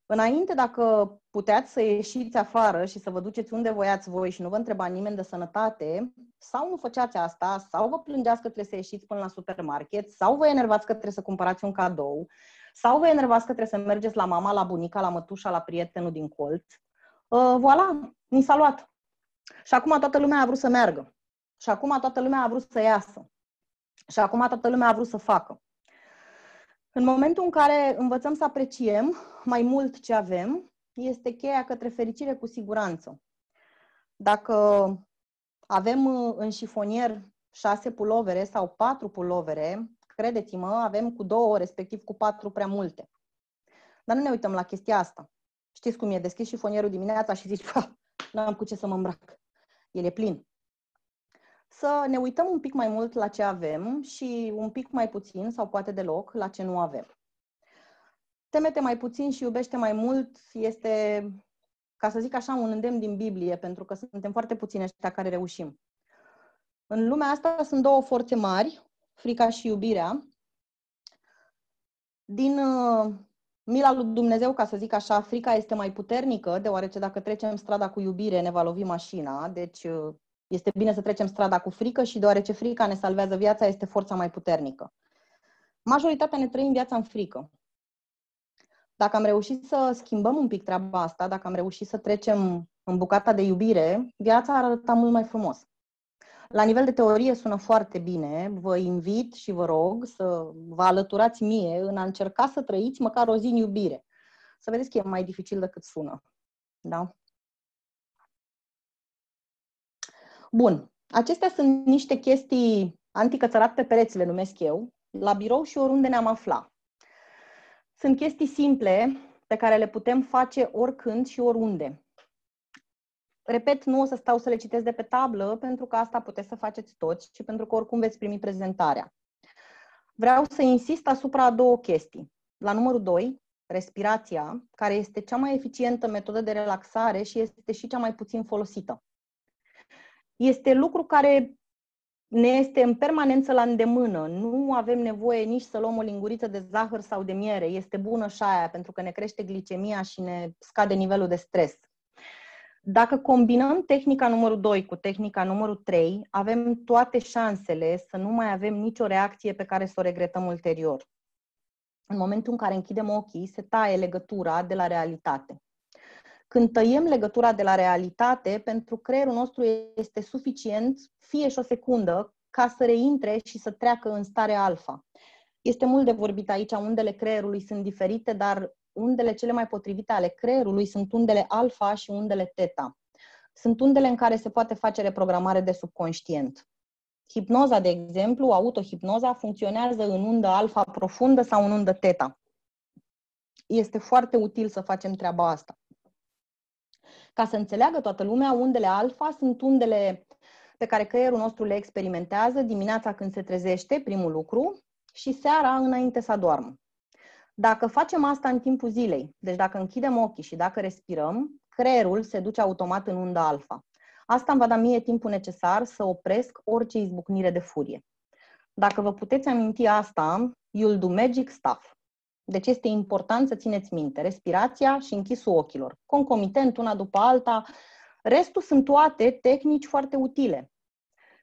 Înainte, dacă puteați să ieșiți afară și să vă duceți unde voiați voi și nu vă întreba nimeni de sănătate, sau nu făceați asta, sau vă plângeați că trebuie să ieșiți până la supermarket, sau vă enervați că trebuie să cumpărați un cadou, sau vă enervați că trebuie să mergeți la mama, la bunica, la mătușa, la prietenul din colț. Voilà, ni s-a luat. Și acum toată lumea a vrut să meargă. Și acum toată lumea a vrut să iasă. Și acum toată lumea a vrut să facă. În momentul în care învățăm să apreciem mai mult ce avem, este cheia către fericire cu siguranță. Dacă avem în șifonier 6 pulovere sau 4 pulovere, credeți-mă, avem cu 2, respectiv cu 4 prea multe. Dar nu ne uităm la chestia asta. Știți cum e? Deschizi șifonierul dimineața și zici, n-am cu ce să mă îmbrac. El e plin. Să ne uităm un pic mai mult la ce avem și un pic mai puțin, sau poate deloc, la ce nu avem. Temete mai puțin și iubește mai mult este, ca să zic așa, un îndemn din Biblie, pentru că suntem foarte puțini ăștia care reușim. În lumea asta sunt 2 forțe mari, frica și iubirea. Din mila lui Dumnezeu, ca să zic așa, frica este mai puternică, deoarece dacă trecem strada cu iubire, ne va lovi mașina, deci este bine să trecem strada cu frică și deoarece frica ne salvează viața, este forța mai puternică. Majoritatea ne trăim viața în frică. Dacă am reușit să schimbăm un pic treaba asta, dacă am reușit să trecem în bucata de iubire, viața ar arăta mult mai frumos. La nivel de teorie sună foarte bine, vă invit și vă rog să vă alăturați mie în a încerca să trăiți măcar o zi în iubire. Să vedeți că e mai dificil decât sună. Da? Bun, acestea sunt niște chestii anticățărat pe pereți, le numesc eu, la birou și oriunde ne-am afla. Sunt chestii simple pe care le putem face oricând și oriunde. Repet, nu o să stau să le citesc de pe tablă, pentru că asta puteți să faceți toți și pentru că oricum veți primi prezentarea. Vreau să insist asupra a 2 chestii. La numărul 2, respirația, care este cea mai eficientă metodă de relaxare și este și cea mai puțin folosită. Este lucru care ne este în permanență la îndemână. Nu avem nevoie nici să luăm o linguriță de zahăr sau de miere. Este bună și aia, pentru că ne crește glicemia și ne scade nivelul de stres. Dacă combinăm tehnica numărul 2 cu tehnica numărul 3, avem toate șansele să nu mai avem nicio reacție pe care să o regretăm ulterior. În momentul în care închidem ochii, se taie legătura de la realitate. Când tăiem legătura de la realitate, pentru creierul nostru este suficient, fie și o secundă, ca să reintre și să treacă în stare alfa. Este mult de vorbit aici, undele creierului sunt diferite, dar undele cele mai potrivite ale creierului sunt undele alfa și undele teta. Sunt undele în care se poate face reprogramare de subconștient. Hipnoza, de exemplu, autohipnoza, funcționează în undă alfa profundă sau în undă teta. Este foarte util să facem treaba asta. Ca să înțeleagă toată lumea, undele alfa sunt undele pe care creierul nostru le experimentează dimineața când se trezește, primul lucru, și seara înainte să adoarmă. Dacă facem asta în timpul zilei, deci dacă închidem ochii și dacă respirăm, creierul se duce automat în unda alfa. Asta îmi va da mie timpul necesar să opresc orice izbucnire de furie. Dacă vă puteți aminti asta, you'll do magic stuff. Deci este important să țineți minte respirația și închisul ochilor, concomitent una după alta. Restul sunt toate tehnici foarte utile.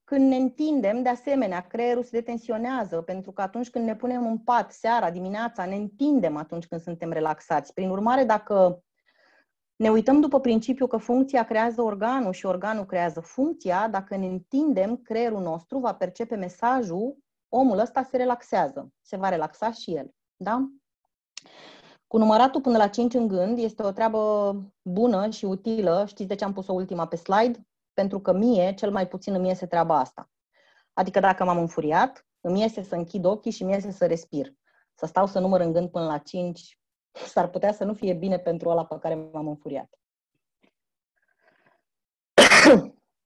Când ne întindem, de asemenea, creierul se detensionează, pentru că atunci când ne punem în pat, seara, dimineața, ne întindem atunci când suntem relaxați. Prin urmare, dacă ne uităm după principiu că funcția creează organul și organul creează funcția, dacă ne întindem, creierul nostru va percepe mesajul, omul ăsta se relaxează, se va relaxa și el. Da? Cu număratul până la 5 în gând este o treabă bună și utilă. Știți de ce am pus-o ultima pe slide? Pentru că mie, cel mai puțin, îmi iese treaba asta. Adică dacă m-am înfuriat, îmi iese să închid ochii și îmi iese să respir. Să stau să număr în gând până la 5, s-ar putea să nu fie bine pentru ăla pe care m-am înfuriat.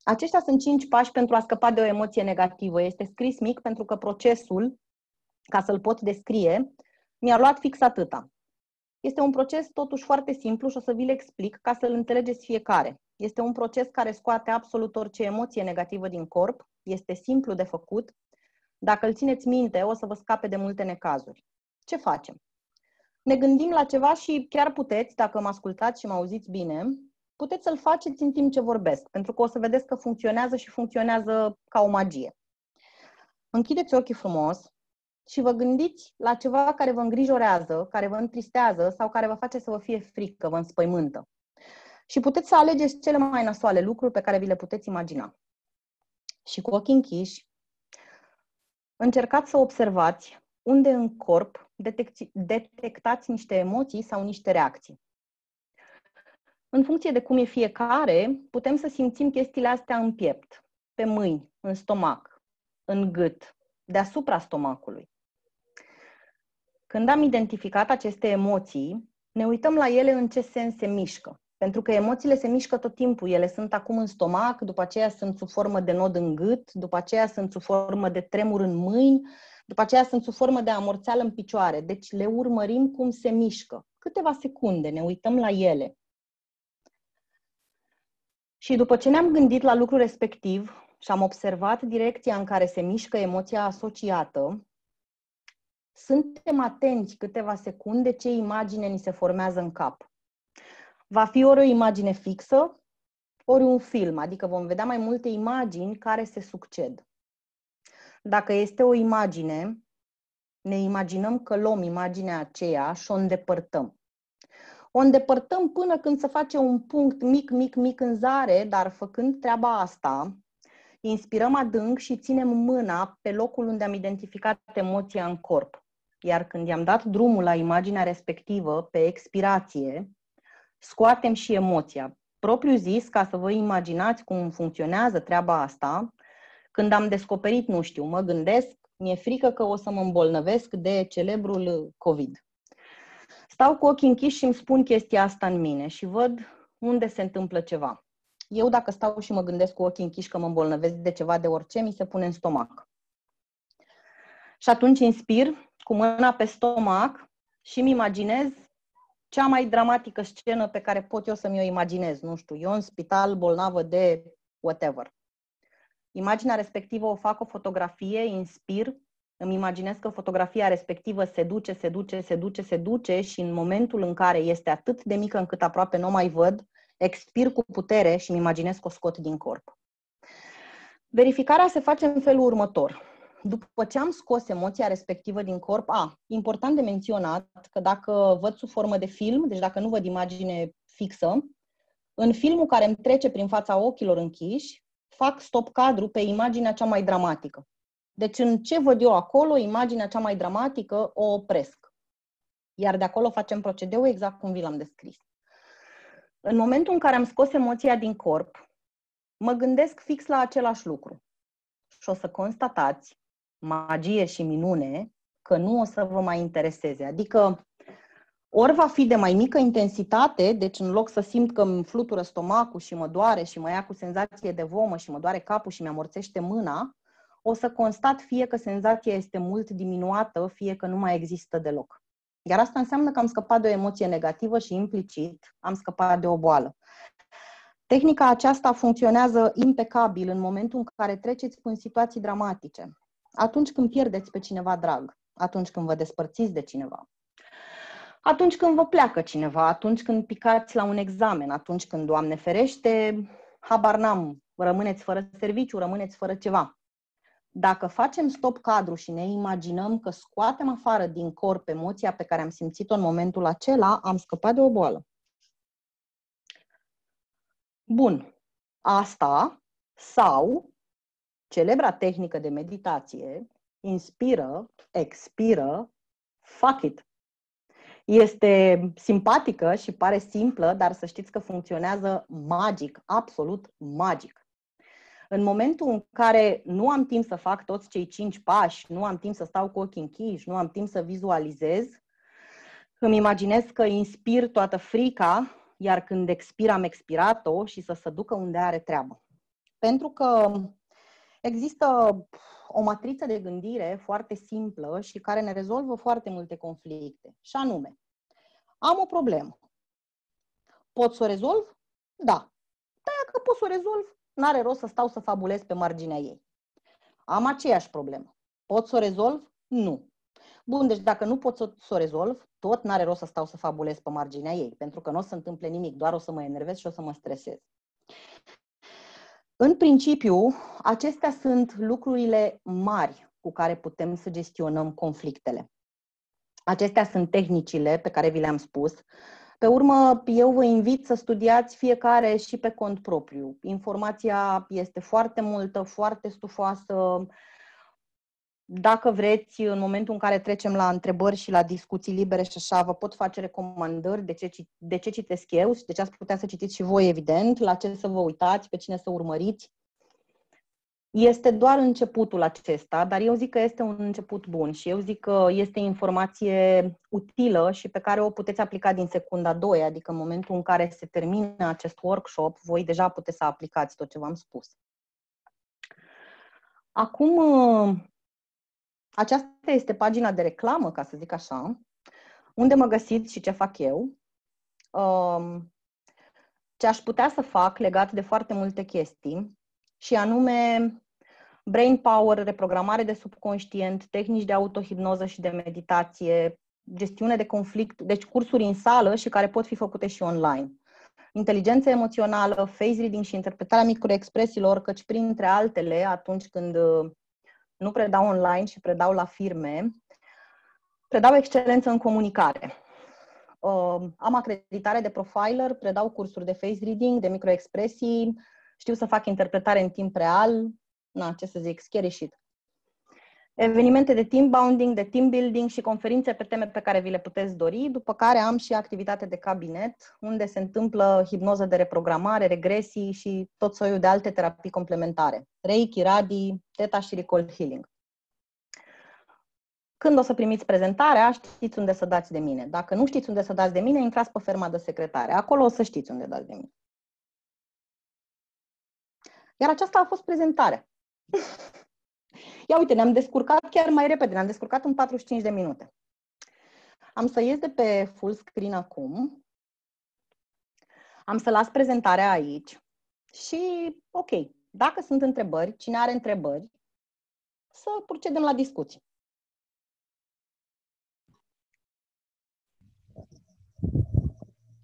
Aceștia sunt 5 pași pentru a scăpa de o emoție negativă. Este scris mic pentru că procesul, ca să-l pot descrie, mi-a luat fix atâta. Este un proces totuși foarte simplu și o să vi-l explic ca să-l înțelegeți fiecare. Este un proces care scoate absolut orice emoție negativă din corp. Este simplu de făcut. Dacă îl țineți minte, o să vă scape de multe necazuri. Ce facem? Ne gândim la ceva și chiar puteți, dacă mă ascultați și mă auziți bine, puteți să-l faceți în timp ce vorbesc, pentru că o să vedeți că funcționează și funcționează ca o magie. Închideți ochii frumos și vă gândiți la ceva care vă îngrijorează, care vă întristează sau care vă face să vă fie frică, vă înspăimântă. Și puteți să alegeți cele mai nasoale lucruri pe care vi le puteți imagina. Și cu ochii închiși, încercați să observați unde în corp detectați niște emoții sau niște reacții. În funcție de cum e fiecare, putem să simțim chestiile astea în piept, pe mâini, în stomac, în gât, deasupra stomacului. Când am identificat aceste emoții, ne uităm la ele în ce sens se mișcă. Pentru că emoțiile se mișcă tot timpul. Ele sunt acum în stomac, după aceea sunt sub formă de nod în gât, după aceea sunt sub formă de tremur în mâini, după aceea sunt sub formă de amorțeală în picioare. Deci le urmărim cum se mișcă. Câteva secunde ne uităm la ele. Și după ce ne-am gândit la lucrul respectiv și am observat direcția în care se mișcă emoția asociată, suntem atenți câteva secunde ce imagine ni se formează în cap. Va fi ori o imagine fixă, ori un film, adică vom vedea mai multe imagini care se succed. Dacă este o imagine, ne imaginăm că luăm imaginea aceea și o îndepărtăm. O îndepărtăm până când se face un punct mic, mic, mic în zare, dar făcând treaba asta, inspirăm adânc și ținem mâna pe locul unde am identificat emoția în corp. Iar când i-am dat drumul la imaginea respectivă, pe expirație, scoatem și emoția. Propriu zis, ca să vă imaginați cum funcționează treaba asta, când am descoperit, nu știu, mă gândesc, mi-e frică că o să mă îmbolnăvesc de celebrul COVID. Stau cu ochii închiși și îmi spun chestia asta în mine și văd unde se întâmplă ceva. Eu dacă stau și mă gândesc cu ochii închiși că mă îmbolnăvesc de ceva, de orice, mi se pune în stomac. Și atunci inspir cu mâna pe stomac și îmi imaginez cea mai dramatică scenă pe care pot eu să-mi o imaginez. Nu știu, eu în spital, bolnavă de whatever. Imaginea respectivă o fac o fotografie, inspir, îmi imaginez că fotografia respectivă se duce și în momentul în care este atât de mică încât aproape nu o mai văd, expir cu putere și îmi imaginez că o scot din corp. Verificarea se face în felul următor. După ce am scos emoția respectivă din corp, important de menționat că dacă văd sub formă de film, deci dacă nu văd imagine fixă, în filmul care îmi trece prin fața ochilor închiși, fac stop cadru pe imaginea cea mai dramatică. Deci în ce văd eu acolo, imaginea cea mai dramatică o opresc. Iar de acolo facem procedeul exact cum vi l-am descris. În momentul în care am scos emoția din corp, mă gândesc fix la același lucru. Și o să constatați, magie și minune, că nu o să vă mai intereseze. Adică ori va fi de mai mică intensitate, deci în loc să simt că îmi flutură stomacul și mă doare și mă ia cu senzație de vomă și mă doare capul și mi-amorțește mâna, o să constat fie că senzația este mult diminuată, fie că nu mai există deloc. Iar asta înseamnă că am scăpat de o emoție negativă și implicit am scăpat de o boală. Tehnica aceasta funcționează impecabil în momentul în care treceți prin situații dramatice. Atunci când pierdeți pe cineva drag, atunci când vă despărțiți de cineva, atunci când vă pleacă cineva, atunci când picați la un examen, atunci când, Doamne ferește, habar n-am, rămâneți fără serviciu, rămâneți fără ceva. Dacă facem stop cadru și ne imaginăm că scoatem afară din corp emoția pe care am simțit-o în momentul acela, am scăpat de o boală. Bun, asta sau celebra tehnică de meditație, inspiră, expiră, fuck it. Este simpatică și pare simplă, dar să știți că funcționează magic, absolut magic. În momentul în care nu am timp să fac toți cei 5 pași, nu am timp să stau cu ochii închiși, nu am timp să vizualizez, îmi imaginez că inspir toată frica, iar când expir am expirat-o și să se ducă unde are treabă. Pentru că există o matriță de gândire foarte simplă și care ne rezolvă foarte multe conflicte. Și anume, am o problemă. Pot să o rezolv? Da. Dacă pot să o rezolv, n-are rost să stau să fabulez pe marginea ei. Am aceeași problemă. Pot să o rezolv? Nu. Bun, deci dacă nu pot să o rezolv, tot n-are rost să stau să fabulez pe marginea ei, pentru că nu o să întâmple nimic, doar o să mă enervez și o să mă stresez. În principiu, acestea sunt lucrurile mari cu care putem să gestionăm conflictele. Acestea sunt tehnicile pe care vi le-am spus. Pe urmă, eu vă invit să studiați fiecare și pe cont propriu. Informația este foarte multă, foarte stufoasă. Dacă vreți, în momentul în care trecem la întrebări și la discuții libere și așa, vă pot face recomandări de ce citesc eu și de ce ați putea să citiți și voi, evident, la ce să vă uitați, pe cine să urmăriți. Este doar începutul acesta, dar eu zic că este un început bun și eu zic că este informație utilă și pe care o puteți aplica din secunda 2, adică în momentul în care se termină acest workshop, voi deja puteți să aplicați tot ce v-am spus. Acum... aceasta este pagina de reclamă, ca să zic așa, unde mă găsiți și ce fac eu. Ce aș putea să fac legat de foarte multe chestii, și anume brain power, reprogramare de subconștient, tehnici de autohipnoză și de meditație, gestiune de conflict, deci cursuri în sală și care pot fi făcute și online. Inteligență emoțională, face reading și interpretarea microexpresiilor, căci printre altele, atunci când nu predau online și predau la firme, predau excelență în comunicare. Am acreditare de profiler, predau cursuri de face reading, de microexpresii, știu să fac interpretare în timp real, ce să zic, scary shit. Evenimente de team bounding, de team building și conferințe pe teme pe care vi le puteți dori, după care am și activitate de cabinet, unde se întâmplă hipnoză de reprogramare, regresii și tot soiul de alte terapii complementare. Reiki, Radii, TETA și Recall Healing. Când o să primiți prezentarea, știți unde să dați de mine. Dacă nu știți unde să dați de mine, intrați pe ferma de secretare. Acolo o să știți unde dați de mine. Iar aceasta a fost prezentarea. Ia uite, ne-am descurcat chiar mai repede, ne-am descurcat în 45 de minute. Am să ies de pe full screen acum, am să las prezentarea aici și, ok, dacă sunt întrebări, cine are întrebări, să procedem la discuții.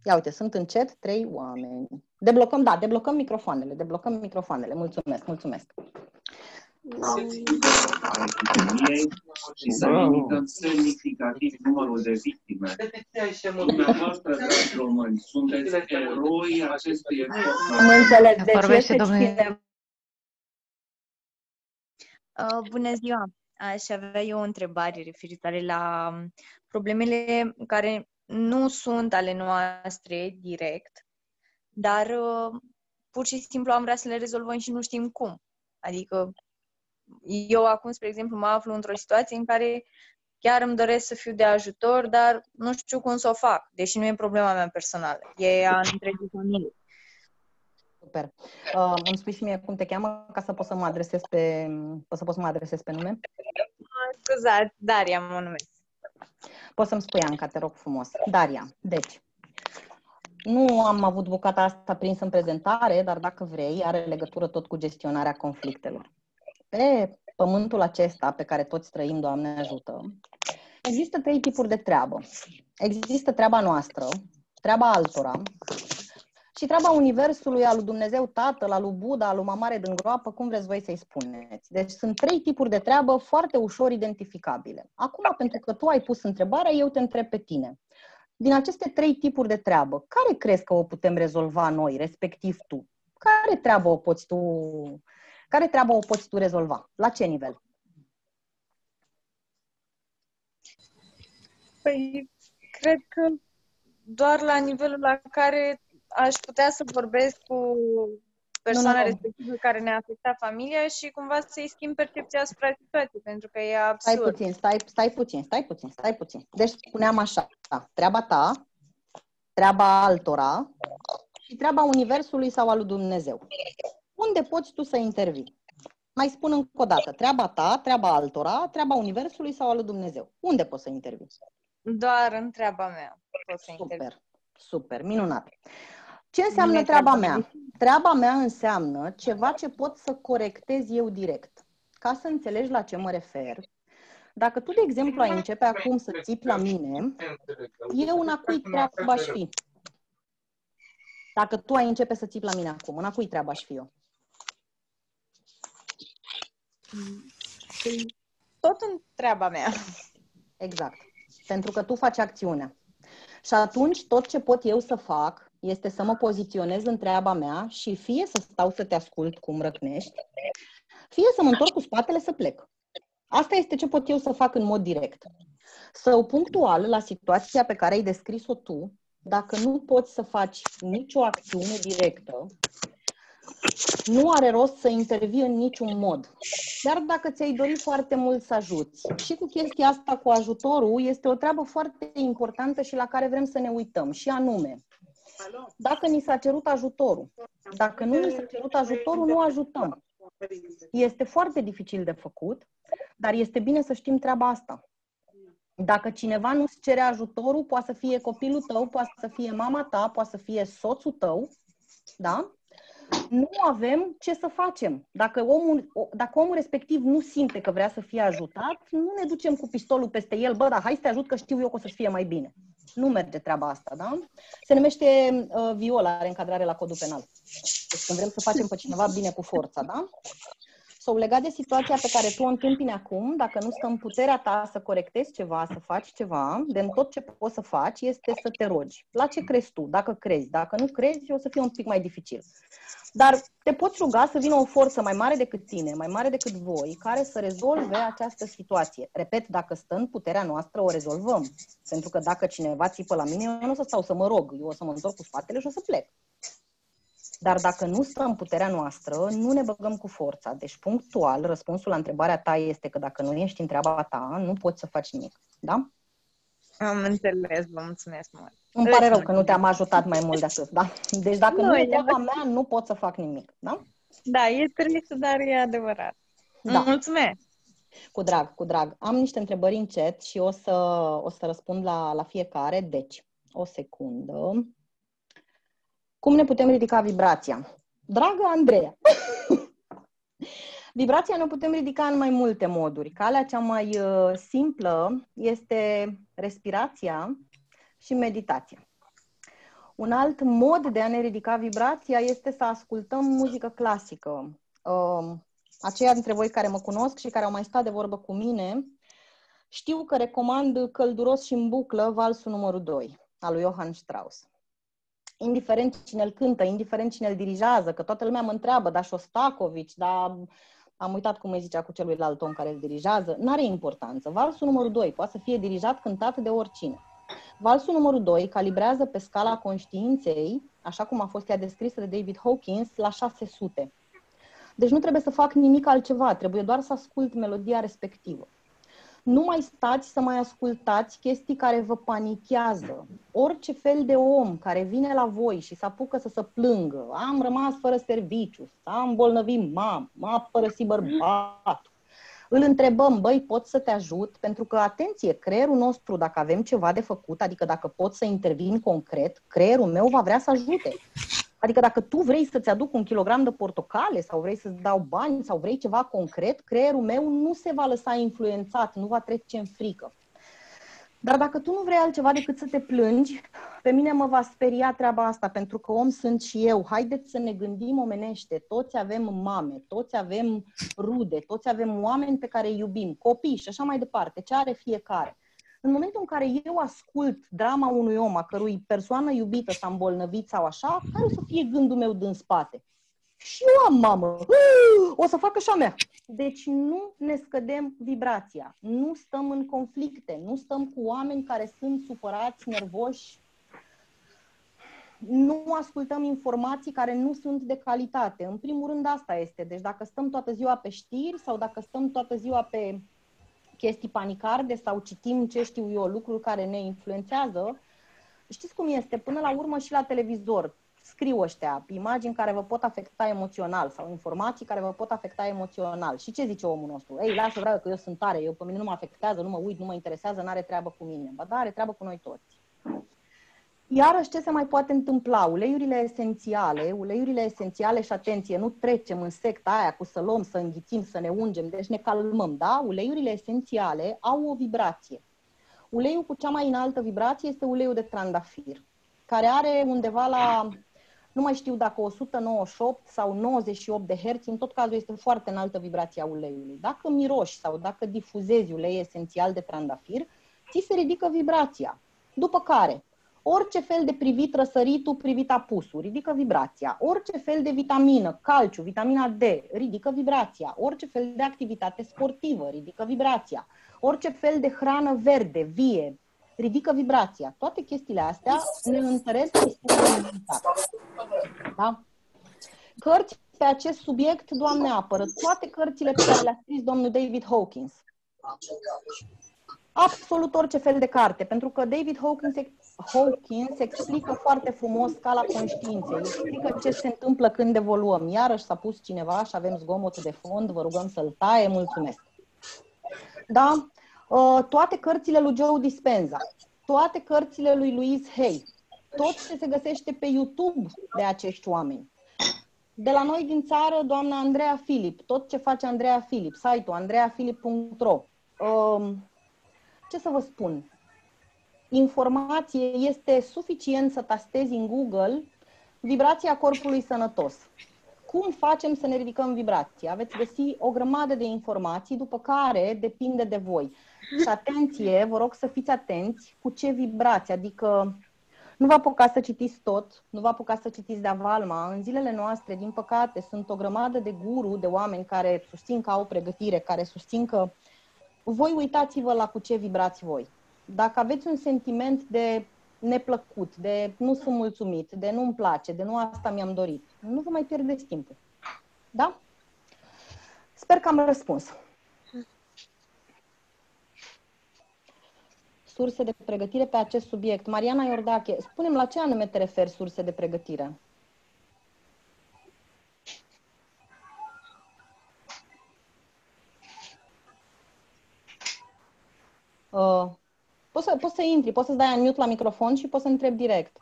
Ia uite, sunt încet 3 oameni. Deblocăm, da, deblocăm microfoanele. Mulțumesc, mulțumesc. Și să ridicăm semnificativ numărul de victime. Dumneavoastră, dragi români, sunteți eroi acestui efort. Mă înțeles, deci este cine... Bună ziua! Aș avea eu o întrebare referitoare la problemele care nu sunt ale noastre direct, dar pur și simplu am vrea să le rezolvăm și nu știm cum. Adică eu acum, spre exemplu, mă aflu într-o situație în care chiar îmi doresc să fiu de ajutor, dar nu știu cum să o fac, deși nu e problema mea personală, e a întregii familii. Super. Îmi spui și mie cum te cheamă ca să pot să mă adresez pe, nume? Scuzați, Daria mă numesc. Poți să-mi spui, Anca, te rog frumos. Daria, deci... nu am avut bucata asta prinsă în prezentare, dar dacă vrei, are legătură tot cu gestionarea conflictelor. Pe pământul acesta pe care toți trăim, Doamne ajută, există 3 tipuri de treabă. Există treaba noastră, treaba altora și treaba universului, a lui Dumnezeu Tatăl, a lui Buddha, a lui Mamare din groapă, cum vreți voi să-i spuneți. Deci sunt 3 tipuri de treabă foarte ușor identificabile. Acum, pentru că tu ai pus întrebarea, eu te întreb pe tine. Din aceste 3 tipuri de treabă, care crezi că o putem rezolva noi, respectiv tu? Care treabă o poți tu rezolva? La ce nivel? Păi, cred că doar la nivelul la care aș putea să vorbesc cu persoana respectivă care ne-a afectat familia și cumva să-i schimb percepția asupra situației, pentru că e absurd. Stai puțin. Deci spuneam așa, treaba ta, treaba altora și treaba universului sau a lui Dumnezeu. unde poți tu să intervii? Mai spun încă o dată, treaba ta, treaba altora, treaba Universului sau a lui Dumnezeu. Unde poți să intervii? Doar în treaba mea pot să intervii. Super, super, minunat. Ce înseamnă treaba mea? Treaba mea înseamnă ceva ce pot să corectez eu direct. Ca să înțelegi la ce mă refer, dacă tu, de exemplu, ai începe acum să țipi la mine, eu în a cui treaba aș fi? Dacă tu ai începe să țipi la mine acum, în a cui treaba aș fi eu? Tot în treaba mea. Exact. Pentru că tu faci acțiunea. Și atunci tot ce pot eu să fac este să mă poziționez în treaba mea și fie să stau să te ascult cum răcnești, fie să mă întorc cu spatele să plec. Asta este ce pot eu să fac în mod direct. Sau punctual la situația pe care ai descris-o tu, dacă nu poți să faci nicio acțiune directă, nu are rost să intervii în niciun mod. Dar dacă ți-ai dorit foarte mult să ajuți, și cu chestia asta cu ajutorul, este o treabă foarte importantă și la care vrem să ne uităm, și anume, dacă ni s-a cerut ajutorul. Dacă nu ni s-a cerut ajutorul, nu ajutăm. Este foarte dificil de făcut, dar este bine să știm treaba asta. Dacă cineva nu-ți cere ajutorul, poate să fie copilul tău, poate să fie mama ta, poate să fie soțul tău, da? Nu avem ce să facem. Dacă omul respectiv nu simte că vrea să fie ajutat, nu ne ducem cu pistolul peste el, bă, da, hai să te ajut că știu eu că o să-ți fie mai bine. Nu merge treaba asta, da? Se numește viola, are încadrare la codul penal. Deci când vrem să facem pe cineva bine cu forța, da? Sau legat de situația pe care tu o întâmpini acum, dacă nu stă în puterea ta să corectezi ceva, să faci ceva, din tot ce poți să faci este să te rogi. La ce crezi tu? Dacă crezi. Dacă nu crezi, o să fie un pic mai dificil. Dar te poți ruga să vină o forță mai mare decât tine, mai mare decât voi, care să rezolve această situație. Repet, dacă stă în puterea noastră, o rezolvăm. Pentru că dacă cineva țipă la mine, eu nu o să stau să mă rog, eu o să mă întorc cu spatele și o să plec. Dar dacă nu stă în puterea noastră, nu ne băgăm cu forța. Deci, punctual, răspunsul la întrebarea ta este că dacă nu ești în treaba ta, nu poți să faci nimic. Da? Am înțeles, vă mulțumesc mult. Îmi pare rău că nu te-am ajutat mai mult de atât, da? Deci dacă nu e treaba mea, nu pot să fac nimic, da? Da, e tristă, dar e adevărat. Da. Mulțumesc! Cu drag, cu drag. Am niște întrebări în chat și o să răspund la fiecare. Deci, o secundă. Cum ne putem ridica vibrația? Dragă Andreea! Vibrația ne putem ridica în mai multe moduri. Calea cea mai simplă este respirația și meditația. Un alt mod de a ne ridica vibrația este să ascultăm muzică clasică. Aceia dintre voi care mă cunosc și care au mai stat de vorbă cu mine, știu că recomand călduros și în buclă valsul numărul 2 al lui Johann Strauss. Indiferent cine îl cântă, indiferent cine îl dirigează, că toată lumea mă întreabă, da, Shostakovich, da, am uitat cum îi zicea cu celuilalt om care îl dirigează, n-are importanță. Valsul numărul 2 poate să fie dirijat, cântat de oricine. Valsul numărul 2 calibrează pe scala conștiinței, așa cum a fost ea descrisă de David Hawkins, la 600. Deci nu trebuie să fac nimic altceva, trebuie doar să ascult melodia respectivă. Nu mai stați să mai ascultați chestii care vă panichează. Orice fel de om care vine la voi și se apucă să se plângă, am rămas fără serviciu, s-a îmbolnăvit mama, m-a părăsit bărbatul, îl întrebăm, băi, pot să te ajut? Pentru că, atenție, creierul nostru, dacă avem ceva de făcut, adică dacă pot să intervin concret, creierul meu va vrea să ajute. Adică dacă tu vrei să-ți aduc un kilogram de portocale sau vrei să-ți dau bani sau vrei ceva concret, creierul meu nu se va lăsa influențat, nu va trece în frică. Dar dacă tu nu vrei altceva decât să te plângi, pe mine mă va speria treaba asta, pentru că om sunt și eu. Haideți să ne gândim omenește, toți avem mame, toți avem rude, toți avem oameni pe care îi iubim, copii și așa mai departe, ce are fiecare. În momentul în care eu ascult drama unui om a cărui persoană iubită s-a îmbolnăvit sau așa, care o să fie gândul meu din spate? Și eu am mamă, o să fac așa mea. Deci nu ne scădem vibrația, nu stăm în conflicte, nu stăm cu oameni care sunt supărați, nervoși, nu ascultăm informații care nu sunt de calitate. În primul rând asta este. Deci dacă stăm toată ziua pe știri sau dacă stăm toată ziua pe chestii panicarde sau citim, ce știu eu, lucruri care ne influențează, știți cum este, până la urmă și la televizor. scriu ăștia imagini care vă pot afecta emoțional sau informații care vă pot afecta emoțional. Și ce zice omul nostru? Ei, lasă vreau că eu sunt tare, eu pe mine nu mă afectează, nu mă uit, nu mă interesează, n-are treabă cu mine. Ba da, are treabă cu noi toți. Iarăși, ce se mai poate întâmpla? Uleiurile esențiale și atenție, nu trecem în secta aia cu să luăm, să înghițim, să ne ungem, deci ne calmăm, da? Uleiurile esențiale au o vibrație. Uleiul cu cea mai înaltă vibrație este uleiul de trandafir, care are undeva la, nu mai știu dacă 198 sau 98 de herți, în tot cazul este foarte înaltă vibrația uleiului. Dacă miroși sau dacă difuzezi ulei esențial de trandafir, ți se ridică vibrația, după care orice fel de privit, răsăritul, privit apusul, ridică vibrația. Orice fel de vitamină, calciu, vitamina D, ridică vibrația. Orice fel de activitate sportivă, ridică vibrația. Orice fel de hrană verde, vie, ridică vibrația. Toate chestiile astea ne întăresc sistemul imunitar. Da? Cărți pe acest subiect, Doamne apără, toate cărțile pe care le-a scris domnul David Hawkins. Absolut orice fel de carte, pentru că David Hawkins explică foarte frumos scala conștiinței, explică ce se întâmplă când evoluăm. Iarăși s-a pus cineva și avem zgomotul de fond, vă rugăm să-l taie, mulțumesc. Da? Toate cărțile lui Joe Dispenza, toate cărțile lui Louise Hay, tot ce se găsește pe YouTube de acești oameni. De la noi din țară, doamna Andreea Filip, tot ce face Andreea Filip, site-ul andreafilip.ro. Ce să vă spun? Informație este suficient să tastezi în Google vibrația corpului sănătos. Cum facem să ne ridicăm vibrația? Veți găsi o grămadă de informații, după care depinde de voi. Și atenție, vă rog să fiți atenți cu ce vibrație, adică nu vă apucați să citiți tot, nu vă apucați să citiți de-a valma. În zilele noastre, din păcate, sunt o grămadă de guru, de oameni care susțin că au pregătire, care susțin că voi uitați-vă la cu ce vibrați voi. Dacă aveți un sentiment de neplăcut, de nu sunt mulțumit, de nu-mi place, de nu asta mi-am dorit, nu vă mai pierdeți timpul. Da? Sper că am răspuns. Surse de pregătire pe acest subiect. Mariana Iordache, spune-mi la ce anume te referi surse de pregătire? Poți să intri, poți să-ți dai unmute la microfon și poți să întrebi direct.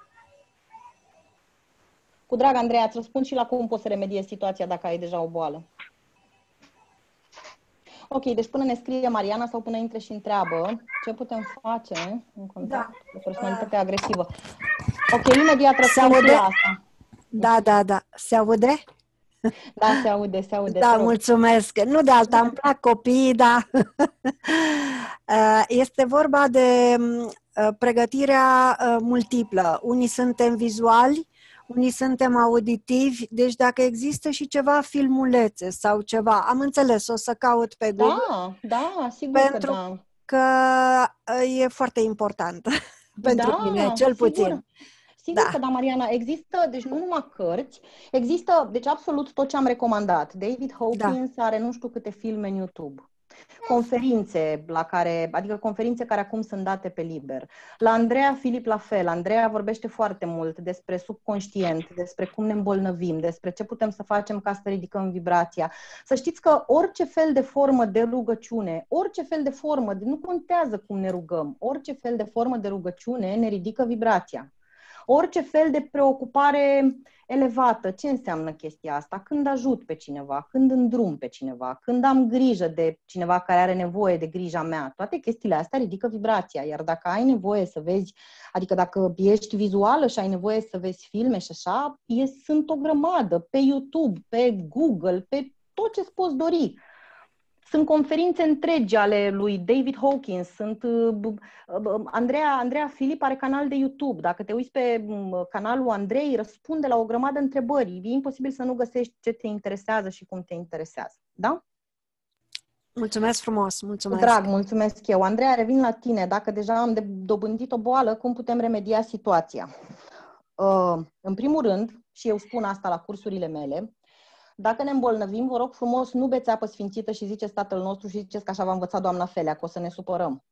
Cu drag, Andreea, îți răspund și la cum poți să remediezi situația dacă ai deja o boală. Ok, deci până ne scrie Mariana sau până intre și întreabă ce putem face în contact cu personalitatea agresivă. Ok, imediat răspund și la asta. Da, da, da. Se aude? Da, se aude, se aude. Da, mulțumesc. Nu de alta, îmi plac copiii, da. Este vorba de pregătirea multiplă. Unii suntem vizuali, unii suntem auditivi, deci dacă există și ceva filmulețe sau ceva, am înțeles, o să caut pe Google. Da, da, sigur că da. Pentru că e foarte important pentru mine, cel puțin. Sigur că da, Mariana, există, deci nu numai cărți, există, deci absolut tot ce am recomandat. David Hawkins are nu știu câte filme în YouTube. Conferințe la care, adică conferințe care acum sunt date pe liber. La Andreea Filip la fel. Andreea vorbește foarte mult despre subconștient, despre cum ne îmbolnăvim, despre ce putem să facem ca să ridicăm vibrația. Să știți că orice fel de formă de rugăciune, orice fel de formă, nu contează cum ne rugăm, orice fel de formă de rugăciune ne ridică vibrația. Orice fel de preocupare elevată, ce înseamnă chestia asta? Când ajut pe cineva, când îndrum pe cineva, când am grijă de cineva care are nevoie de grija mea, toate chestiile astea ridică vibrația. Iar dacă ai nevoie să vezi, adică dacă ești vizuală și ai nevoie să vezi filme și așa, sunt o grămadă pe YouTube, pe Google, pe tot ce-ți poți dori. Sunt conferințe întregi ale lui David Hawkins, sunt Andreea Filip are canal de YouTube. Dacă te uiți pe canalul Andrei, răspunde la o grămadă întrebări. E imposibil să nu găsești ce te interesează și cum te interesează. Da? Mulțumesc frumos! Mulțumesc! Drag, mulțumesc eu! Andreea, revin la tine. Dacă deja am dobândit o boală, cum putem remedia situația? În primul rând, și eu spun asta la cursurile mele, dacă ne îmbolnăvim, vă rog frumos, nu beți apă sfințită și ziceți Tatăl nostru și ziceți că așa v-a învățat doamna Felea, că o să ne supărăm.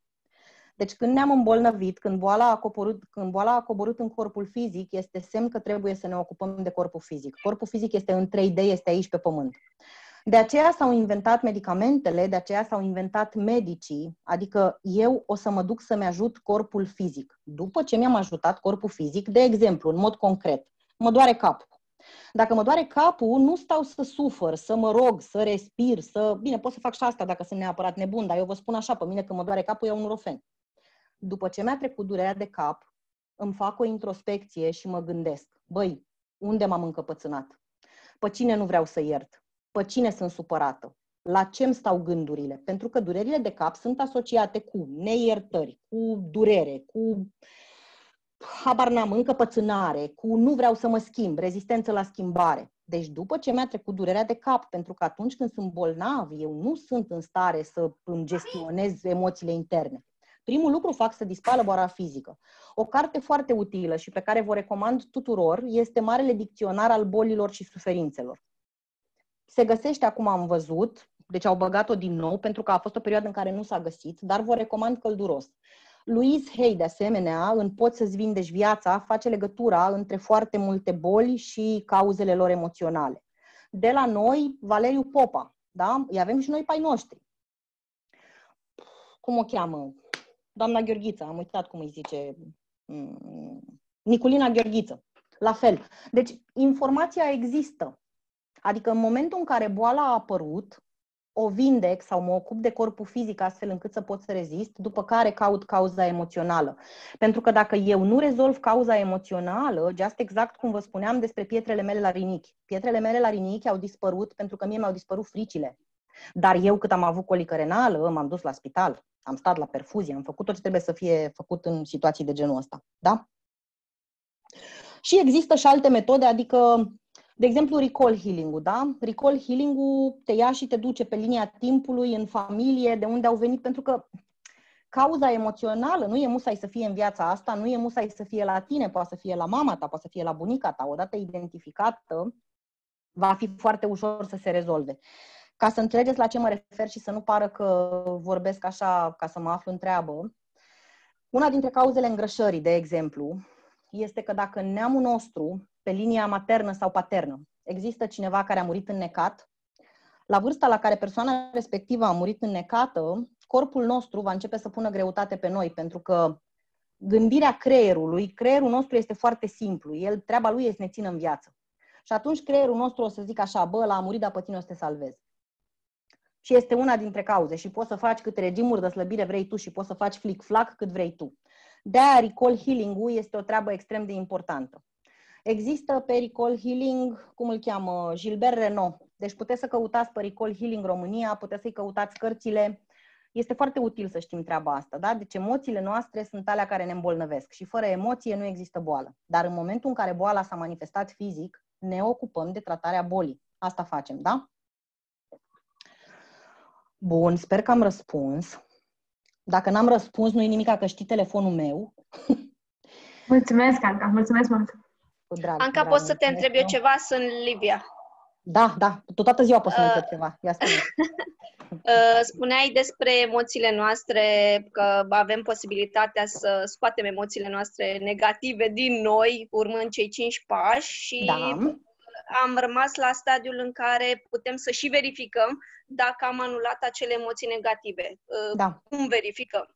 Deci când ne-am îmbolnăvit, când boala a coborât în corpul fizic, este semn că trebuie să ne ocupăm de corpul fizic. Corpul fizic este în 3D, este aici pe pământ. De aceea s-au inventat medicamentele, de aceea s-au inventat medicii, adică eu o să mă duc să-mi ajut corpul fizic. După ce mi-am ajutat corpul fizic, de exemplu, în mod concret, mă doare capul. Dacă mă doare capul, nu stau să sufăr, să mă rog, să respir, să... Bine, pot să fac și asta dacă sunt neapărat nebun, dar eu vă spun așa, pe mine când mă doare capul, iau un Nurofen. După ce mi-a trecut durerea de cap, îmi fac o introspecție și mă gândesc, băi, unde m-am încăpățânat? Pe cine nu vreau să iert? Pe cine sunt supărată? La ce-mi stau gândurile? Pentru că durerile de cap sunt asociate cu neiertări, cu durere, cu... habar n-am, încăpățânare, cu nu vreau să mă schimb, rezistență la schimbare. Deci după ce mi-a trecut durerea de cap, pentru că atunci când sunt bolnav, eu nu sunt în stare să îmi gestionez emoțiile interne. Primul lucru fac să dispară boala fizică. O carte foarte utilă și pe care vă recomand tuturor este Marele Dicționar al Bolilor și Suferințelor. Se găsește acum, am văzut, deci au băgat-o din nou pentru că a fost o perioadă în care nu s-a găsit, dar vă recomand călduros. Louise Hay, de asemenea, în Poți să-ți vindeci viața, face legătura între foarte multe boli și cauzele lor emoționale. De la noi, Valeriu Popa, da? Îi avem și noi pe ai noștri. Cum o cheamă? Doamna Gheorghiță, am uitat cum îi zice. Niculina Gheorghiță, la fel. Deci, informația există. Adică în momentul în care boala a apărut, o vindec sau mă ocup de corpul fizic astfel încât să pot să rezist, după care caut cauza emoțională. Pentru că dacă eu nu rezolv cauza emoțională, exact cum vă spuneam despre pietrele mele la rinichi. Pietrele mele la rinichi au dispărut pentru că mie mi-au dispărut fricile. Dar eu, cât am avut colică renală, m-am dus la spital, am stat la perfuzie, am făcut tot ce trebuie să fie făcut în situații de genul ăsta. Da? Și există și alte metode, adică... De exemplu, Recall Healing-ul, da? Recall Healing-ul te ia și te duce pe linia timpului, în familie, de unde au venit, pentru că cauza emoțională nu e musai să fie în viața asta, nu e musai să fie la tine, poate să fie la mama ta, poate să fie la bunica ta. Odată identificată, va fi foarte ușor să se rezolve. Ca să înțelegeți la ce mă refer și să nu pară că vorbesc așa ca să mă aflu în treabă, una dintre cauzele îngrășării, de exemplu, este că dacă neamul nostru, pe linia maternă sau paternă, există cineva care a murit înnecat, la vârsta la care persoana respectivă a murit înnecată, corpul nostru va începe să pună greutate pe noi, pentru că gândirea creierului, creierul nostru este foarte simplu, el, treaba lui este să ne țină în viață. Și atunci creierul nostru o să zic așa, bă, ăla a murit, dar pe tine o să te salvezi. Și este una dintre cauze și poți să faci câte regimuri de slăbire vrei tu și poți să faci flic-flac cât vrei tu. De-aia Recall Healing-ul este o treabă extrem de importantă. Există pe Recall Healing, cum îl cheamă, Gilbert Renault. Deci puteți să căutați pe Recall Healing România, puteți să-i căutați cărțile. Este foarte util să știm treaba asta, da? Deci emoțiile noastre sunt alea care ne îmbolnăvesc și fără emoție nu există boală. Dar în momentul în care boala s-a manifestat fizic, ne ocupăm de tratarea bolii. Asta facem, da? Bun, sper că am răspuns. Dacă n-am răspuns, nu e nimic, că știi telefonul meu. Mulțumesc, Anca, mulțumesc mult! Drag, Anca, drag, poți să te întreb eu ceva? Sunt Livia. Da, da. Toată ziua poți să mă întreb ceva. Ia spune. Spuneai despre emoțiile noastre, că avem posibilitatea să scoatem emoțiile noastre negative din noi, urmând cei 5 pași și da. Am rămas la stadiul în care putem să și verificăm dacă am anulat acele emoții negative. Da. Cum verificăm?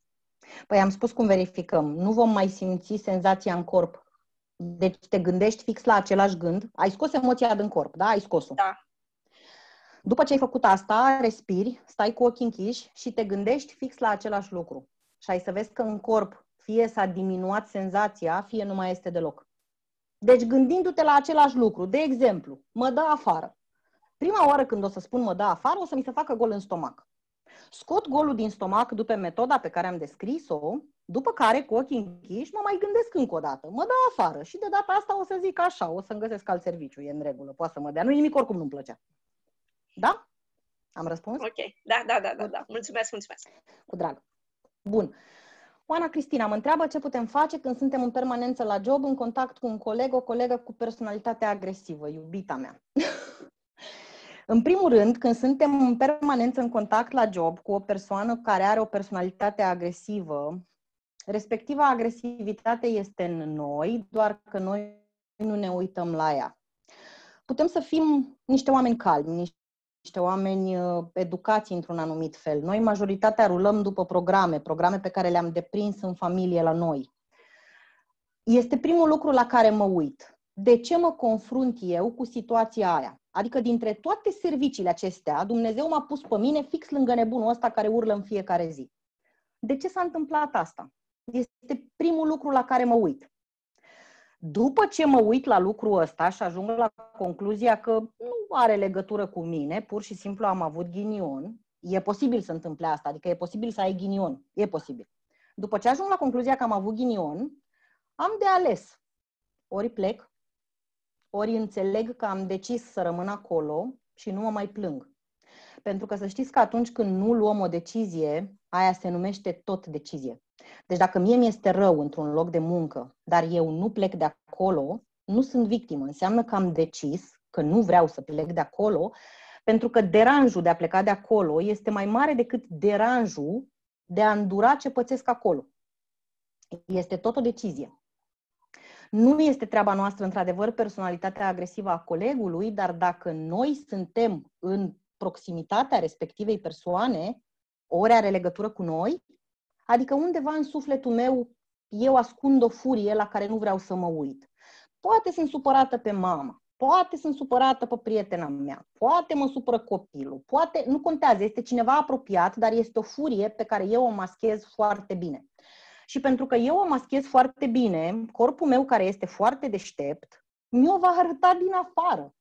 Păi am spus cum verificăm. Nu vom mai simți senzația în corp. Deci te gândești fix la același gând, ai scos emoția din corp, da? Ai scos-o. Da. După ce ai făcut asta, respiri, stai cu ochii închiși și te gândești fix la același lucru. Și ai să vezi că în corp fie s-a diminuat senzația, fie nu mai este deloc. Deci gândindu-te la același lucru, de exemplu, mă dă afară. Prima oară când o să spun mă dă afară, o să mi se facă gol în stomac. Scot golul din stomac după metoda pe care am descris-o, după care, cu ochii închiși, mă mai gândesc încă o dată. Mă dă afară și de data asta o să zic așa, o să-mi găsesc alt serviciu, e în regulă, poate să mă dea. Nu-i nimic, oricum nu-mi plăcea. Da? Am răspuns? Ok. Da. Mulțumesc, mulțumesc. Cu drag. Bun. Oana Cristina mă întreabă ce putem face când suntem în permanență la job, în contact cu un coleg, o colegă cu personalitate agresivă, iubita mea. În primul rând, când suntem în permanență în contact la job cu o persoană care are o personalitate agresivă, Respectiva agresivitate este în noi, doar că noi nu ne uităm la ea. Putem să fim niște oameni calmi, niște oameni educați într-un anumit fel. Noi, majoritatea, rulăm după programe pe care le-am deprins în familie la noi. Este primul lucru la care mă uit. De ce mă confrunt eu cu situația aia? Adică dintre toate serviciile acestea, Dumnezeu m-a pus pe mine fix lângă nebunul ăsta care urlă în fiecare zi. De ce s-a întâmplat asta? Este primul lucru la care mă uit. După ce mă uit la lucrul ăsta și ajung la concluzia că nu are legătură cu mine, pur și simplu am avut ghinion, e posibil să întâmple asta, adică e posibil să ai ghinion, e posibil. După ce ajung la concluzia că am avut ghinion, am de ales. Ori plec, ori înțeleg că am decis să rămân acolo și nu mă mai plâng. Pentru că să știți că atunci când nu luăm o decizie, aia se numește tot decizie. Deci dacă mie mi-este rău într-un loc de muncă, dar eu nu plec de acolo, nu sunt victimă. Înseamnă că am decis că nu vreau să plec de acolo, pentru că deranjul de a pleca de acolo este mai mare decât deranjul de a îndura ce pățesc acolo. Este tot o decizie. Nu este treaba noastră, într-adevăr, personalitatea agresivă a colegului, dar dacă noi suntem în proximitatea respectivei persoane, ori are legătură cu noi, adică undeva în sufletul meu eu ascund o furie la care nu vreau să mă uit. Poate sunt supărată pe mama, poate sunt supărată pe prietena mea, poate mă supără copilul, poate, nu contează, este cineva apropiat, dar este o furie pe care eu o maschez foarte bine. Și pentru că eu o maschez foarte bine, corpul meu, care este foarte deștept, mi-o va arăta din afară.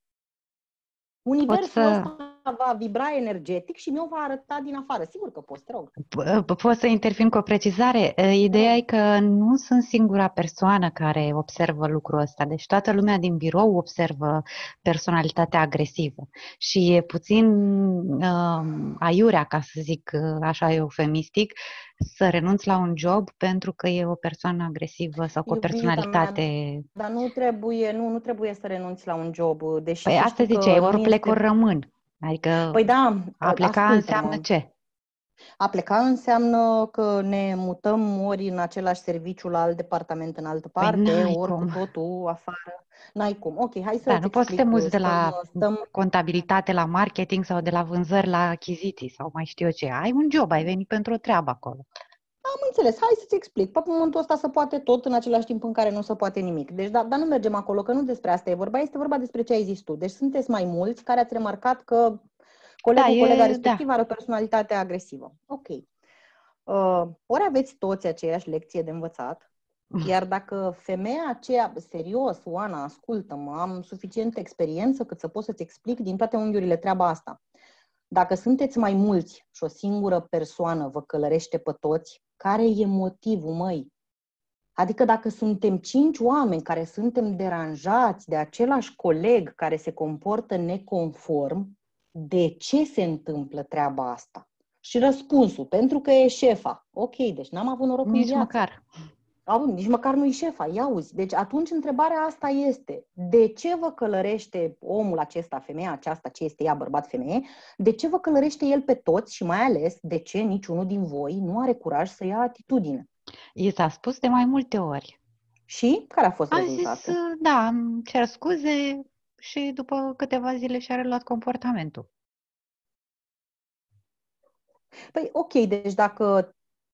Universul ăsta va vibra energetic și mi-o va arăta din afară. Sigur că poți, te rog. Pot să intervin cu o precizare. Ideea e că nu sunt singura persoană care observă lucrul ăsta. Deci toată lumea din birou observă personalitatea agresivă. Și e puțin aiurea, ca să zic așa eufemistic, să renunți la un job pentru că e o persoană agresivă sau cu o personalitate... Mea, dar nu trebuie să renunți la un job. Deși păi asta ziceai, ori plec, ori rămân. Adică păi da, a pleca înseamnă ce? A pleca înseamnă că ne mutăm ori în același serviciu la alt departament în altă parte, păi ori cu totul afară. N-ai cum. Ok, hai să nu poți să te muți de la contabilitate la marketing sau de la vânzări la achiziții sau mai știu eu ce. Ai un job, ai venit pentru o treabă acolo. Am înțeles. Hai să-ți explic. Pe momentul ăsta se poate tot în același timp în care nu se poate nimic. Deci, dar nu mergem acolo, că nu despre asta e vorba. Este vorba despre ce ai zis tu. Deci sunteți mai mulți care ați remarcat că colega respectivă are o personalitate agresivă. Ok. Ori aveți toți aceeași lecție de învățat, iar dacă femeia aceea, serios, Oana, ascultă-mă, am suficientă experiență cât să pot să-ți explic din toate unghiurile treaba asta. Dacă sunteți mai mulți și o singură persoană vă călărește pe toți, care e motivul, măi? Adică dacă suntem 5 oameni care suntem deranjați de același coleg care se comportă neconform, de ce se întâmplă treaba asta? Și răspunsul, pentru că e șefa. Ok, deci n-am avut noroc nici în viață. Măcar. Nici măcar nu-i șefa, ia uzi. Deci atunci întrebarea asta este, de ce vă călărește omul acesta, femeia aceasta, ce este ea, bărbat, femeie, de ce vă călărește el pe toți și mai ales de ce niciunul din voi nu are curaj să ia atitudine? I s-a spus de mai multe ori. Și? Care a fost rezultatul? Am zis, da, îmi cer scuze și după câteva zile și-a reluat comportamentul. Păi ok, deci dacă...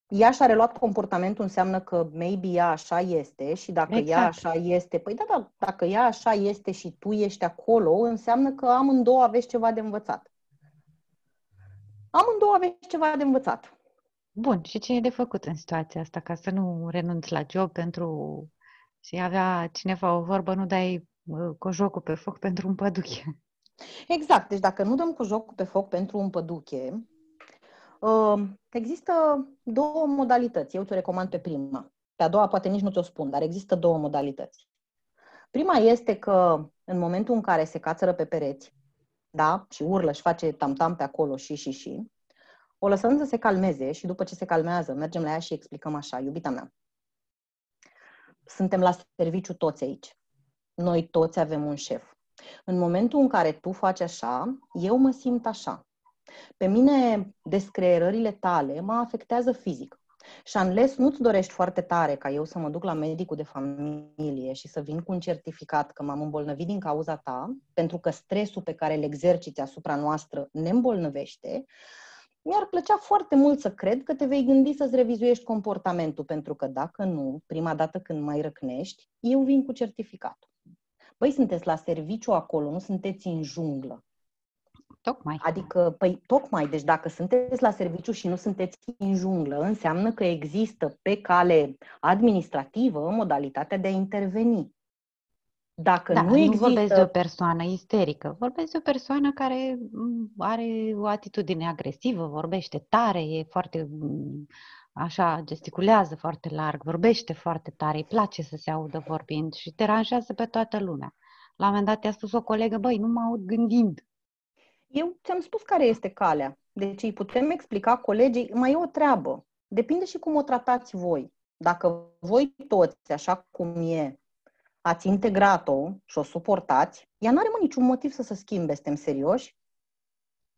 ea și-a reluat comportamentul, înseamnă că maybe ea așa este și dacă exact. Ea așa este, păi da, da, dacă ea așa este și tu ești acolo, înseamnă că amândouă aveți ceva de învățat. Amândouă aveți ceva de învățat. Bun, și ce e de făcut în situația asta, ca să nu renunți la job pentru... Și avea cineva o vorbă, nu dai cojocul pe foc pentru un păduche. Exact, deci dacă nu dăm cojocul pe foc pentru un păduche... există două modalități. Eu ți-o recomand pe prima. Pe a doua poate nici nu ți-o spun, dar există două modalități. Prima este că în momentul în care se cațără pe pereți, da, și urlă și face tam-tam pe acolo și, o lăsăm să se calmeze și după ce se calmează, mergem la ea și explicăm așa: iubita mea, suntem la serviciu toți aici. Noi toți avem un șef. În momentul în care tu faci așa, eu mă simt așa. Pe mine, descreierările tale mă afectează fizic. Și unless nu-ți dorești foarte tare ca eu să mă duc la medicul de familie și să vin cu un certificat că m-am îmbolnăvit din cauza ta, pentru că stresul pe care îl exerciți asupra noastră ne îmbolnăvește, mi-ar plăcea foarte mult să cred că te vei gândi să-ți revizuiești comportamentul, pentru că dacă nu, prima dată când mai răcnești, eu vin cu certificatul. Băi, sunteți la serviciu acolo, nu sunteți în junglă. Tocmai. Adică, păi, tocmai, deci dacă sunteți la serviciu și nu sunteți în junglă, înseamnă că există pe cale administrativă modalitatea de a interveni. Dacă da, nu există... vorbesc de o persoană isterică, vorbesc de o persoană care are o atitudine agresivă, vorbește tare, e foarte... așa, gesticulează foarte larg, vorbește foarte tare, îi place să se audă vorbind și deranjează pe toată lumea. La un moment dat i-a spus o colegă, băi, nu mă aud gândind. Eu ți-am spus care este calea. Deci îi putem explica colegii, mai e o treabă. Depinde și cum o tratați voi. Dacă voi toți, așa cum e, ați integrat-o și o suportați, ea nu are niciun motiv să se schimbe, suntem serioși.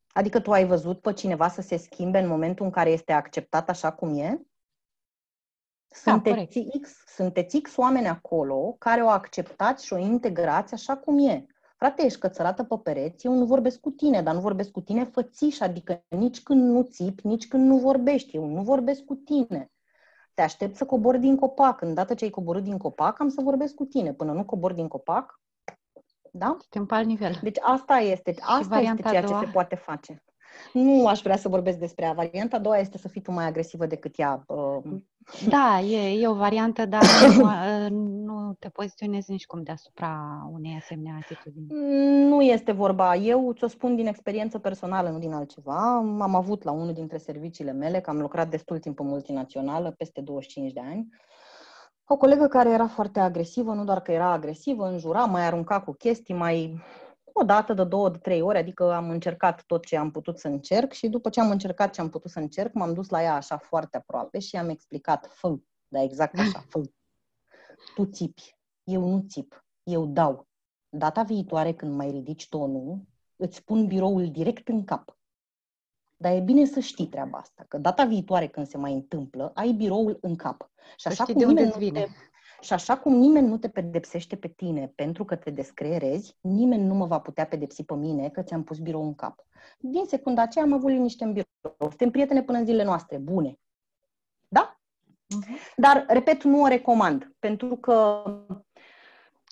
Adică tu ai văzut pe cineva să se schimbe în momentul în care este acceptat așa cum e? Sunteți X oameni acolo care o acceptați și o integrați așa cum e. Frate, ești cățărată pe pereți, eu nu vorbesc cu tine, dar nu vorbesc cu tine fățiș, adică nici când nu țipi, nici când nu vorbești, eu nu vorbesc cu tine. Te aștept să cobori din copac, îndată ce ai coborât din copac, am să vorbesc cu tine. Până nu cobori din copac, da? Suntem pe alt nivel. Deci asta este ceea ce se poate face. Nu aș vrea să vorbesc despre ea. Varianta a doua este să fii tu mai agresivă decât ea. Da, e o variantă, dar nu te poziționezi nici cum deasupra unei asemenea atitudini. Nu este vorba. Eu ți-o spun din experiență personală, nu din altceva. Am avut la unul dintre serviciile mele, că am lucrat destul timp în multinațională, peste 25 de ani, o colegă care era foarte agresivă, nu doar că era agresivă, înjura, mai arunca cu chestii, mai o dată, de două, de trei ori, adică am încercat tot ce am putut să încerc și după ce am încercat ce am putut să încerc, m-am dus la ea așa foarte aproape și i-am explicat, da, exact așa, tu țipi, eu nu țip, eu dau. Data viitoare când mai ridici tonul, îți pun biroul direct în cap. Dar e bine să știi treaba asta, că data viitoare când se mai întâmplă, ai biroul în cap. Și așa, cum nimeni nu te pedepsește pe tine pentru că te descreierezi, nimeni nu mă va putea pedepsi pe mine că ți-am pus biroul în cap. Din secunda aceea am avut liniște în birou. Suntem prietene până în zilele noastre, bune. Da? Dar, repet, nu o recomand, pentru că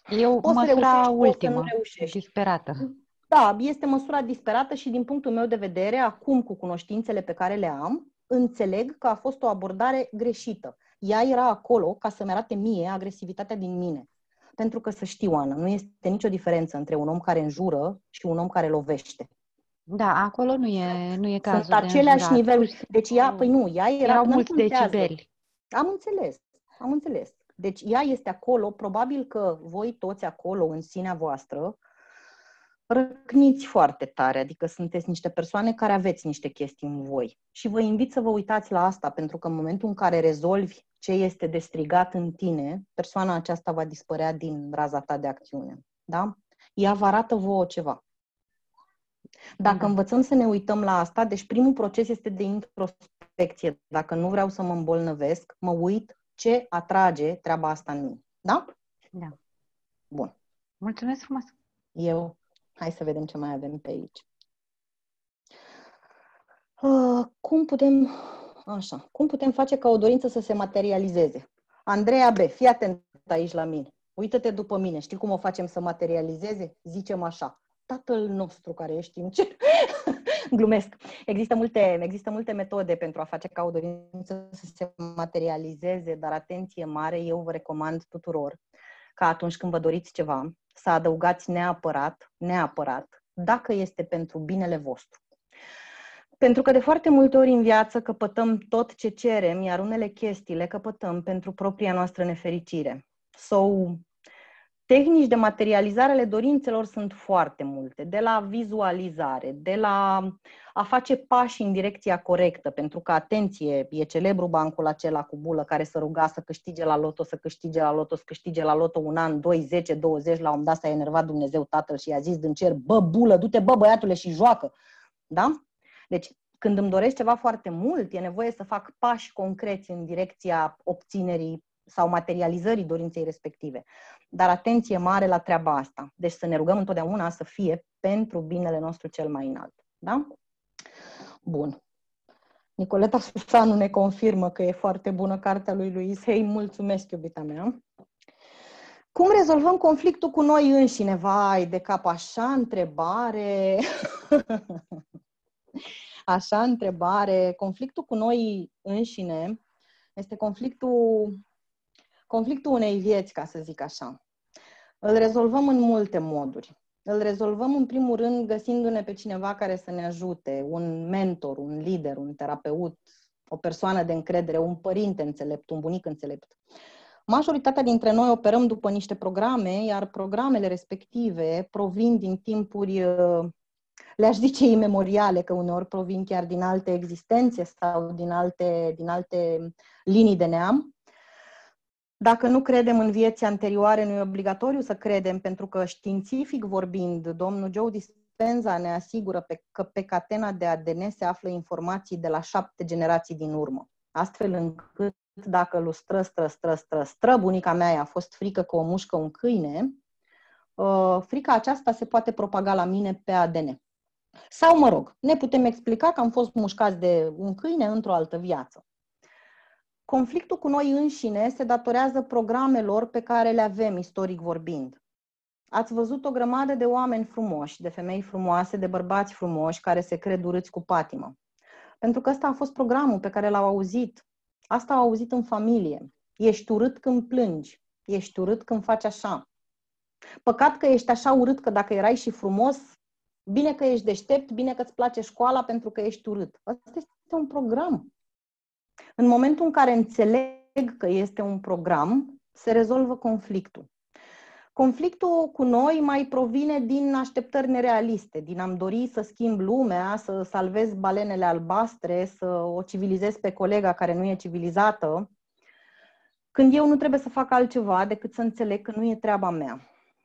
eu mă la ultima, disperată. Da, este măsura disperată și din punctul meu de vedere, acum cu cunoștințele pe care le am, înțeleg că a fost o abordare greșită. Ea era acolo ca să-mi arate mie agresivitatea din mine. Pentru că, să știu, Ana, nu este nicio diferență între un om care înjură și un om care lovește. Da, acolo nu e cazul. Sunt aceleași niveluri. Deci ea era mulți decibeli. Am înțeles. Deci ea este acolo, probabil că voi toți acolo, în sinea voastră, răcniți foarte tare, adică sunteți niște persoane care aveți niște chestii în voi. Și vă invit să vă uitați la asta, pentru că în momentul în care rezolvi ce este de strigat în tine, persoana aceasta va dispărea din raza ta de acțiune. Da? Ea vă arată vouă ceva. Dacă învățăm să ne uităm la asta, deci primul proces este de introspecție. Dacă nu vreau să mă îmbolnăvesc, mă uit ce atrage treaba asta în mine. Da? Da. Bun. Mulțumesc frumos! Hai să vedem ce mai avem pe aici. Cum putem face ca o dorință să se materializeze? Andreea B., fii atent aici la mine. Uită-te după mine. Știi cum o facem să materializeze? Zicem așa. Tatăl nostru care ești în cer. Glumesc. Există multe metode pentru a face ca o dorință să se materializeze, dar atenție mare, eu vă recomand tuturor că atunci când vă doriți ceva, să adăugați neapărat, dacă este pentru binele vostru. Pentru că de foarte multe ori în viață căpătăm tot ce cerem, iar unele chestii le căpătăm pentru propria noastră nefericire. Tehnici de materializare ale dorințelor sunt foarte multe, de la vizualizare, de la a face pași în direcția corectă, pentru că, atenție, e celebru bancul acela cu bulă care se ruga să câștige la loto un an, 2, 10, 20, la un moment dat s-a enervat Dumnezeu Tatăl și i-a zis din cer, bă, bulă, du-te, bă, băiatule, și joacă. Da? Deci, Când îmi doresc ceva foarte mult, e nevoie să fac pași concreți în direcția obținerii sau materializării dorinței respective. Dar atenție mare la treaba asta. Deci să ne rugăm întotdeauna să fie pentru binele nostru cel mai înalt. Da? Bun. Nicoleta Susanu ne confirmă că e foarte bună cartea lui Louise Hay. Mulțumesc, iubita mea. Cum rezolvăm conflictul cu noi înșine? Vai, de cap, așa întrebare. Așa întrebare. Conflictul cu noi înșine este conflictul unei vieți, ca să zic așa. Îl rezolvăm în multe moduri. Îl rezolvăm, în primul rând, găsindu-ne pe cineva care să ne ajute, un mentor, un lider, un terapeut, o persoană de încredere, un părinte înțelept, un bunic înțelept. Majoritatea dintre noi operăm după niște programe, iar programele respective provin din timpuri, le-aș zice, imemoriale, că uneori provin chiar din alte existențe sau din alte linii de neam. Dacă nu credem în vieți anterioare, nu e obligatoriu să credem, pentru că științific vorbind, domnul Joe Dispenza ne asigură că pe catena de ADN se află informații de la 7 generații din urmă. Astfel încât dacă lui stră bunica mea i-a fost frică că o mușcă un câine, frica aceasta se poate propaga la mine pe ADN. Sau, mă rog, ne putem explica că am fost mușcați de un câine într-o altă viață. Conflictul cu noi înșine se datorează programelor pe care le avem, istoric vorbind. Ați văzut o grămadă de oameni frumoși, de femei frumoase, de bărbați frumoși, care se cred urâți cu patimă. Pentru că ăsta a fost programul pe care l-au auzit. Asta au auzit în familie. Ești urât când plângi. Ești urât când faci așa. Păcat că ești așa urât, că dacă erai și frumos, bine că ești deștept, bine că îți place școala pentru că ești urât. Asta este un program. În momentul în care înțeleg că este un program, se rezolvă conflictul. Conflictul cu noi mai provine din așteptări nerealiste, din am dori să schimb lumea, să salvez balenele albastre, să o civilizez pe colega care nu e civilizată, când eu nu trebuie să fac altceva decât să înțeleg că nu e treaba mea.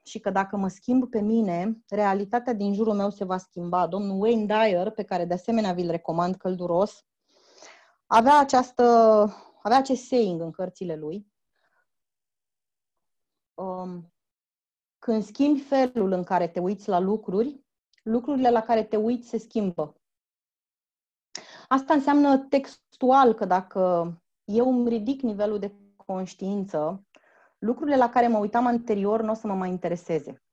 Și că dacă mă schimb pe mine, realitatea din jurul meu se va schimba. Domnul Wayne Dyer, pe care de asemenea vi-l recomand călduros, avea acest saying în cărțile lui. Când schimbi felul în care te uiți la lucruri, lucrurile la care te uiți se schimbă. Asta înseamnă textual că dacă eu îmi ridic nivelul de conștiință, lucrurile la care mă uitam anterior nu o să mă mai intereseze.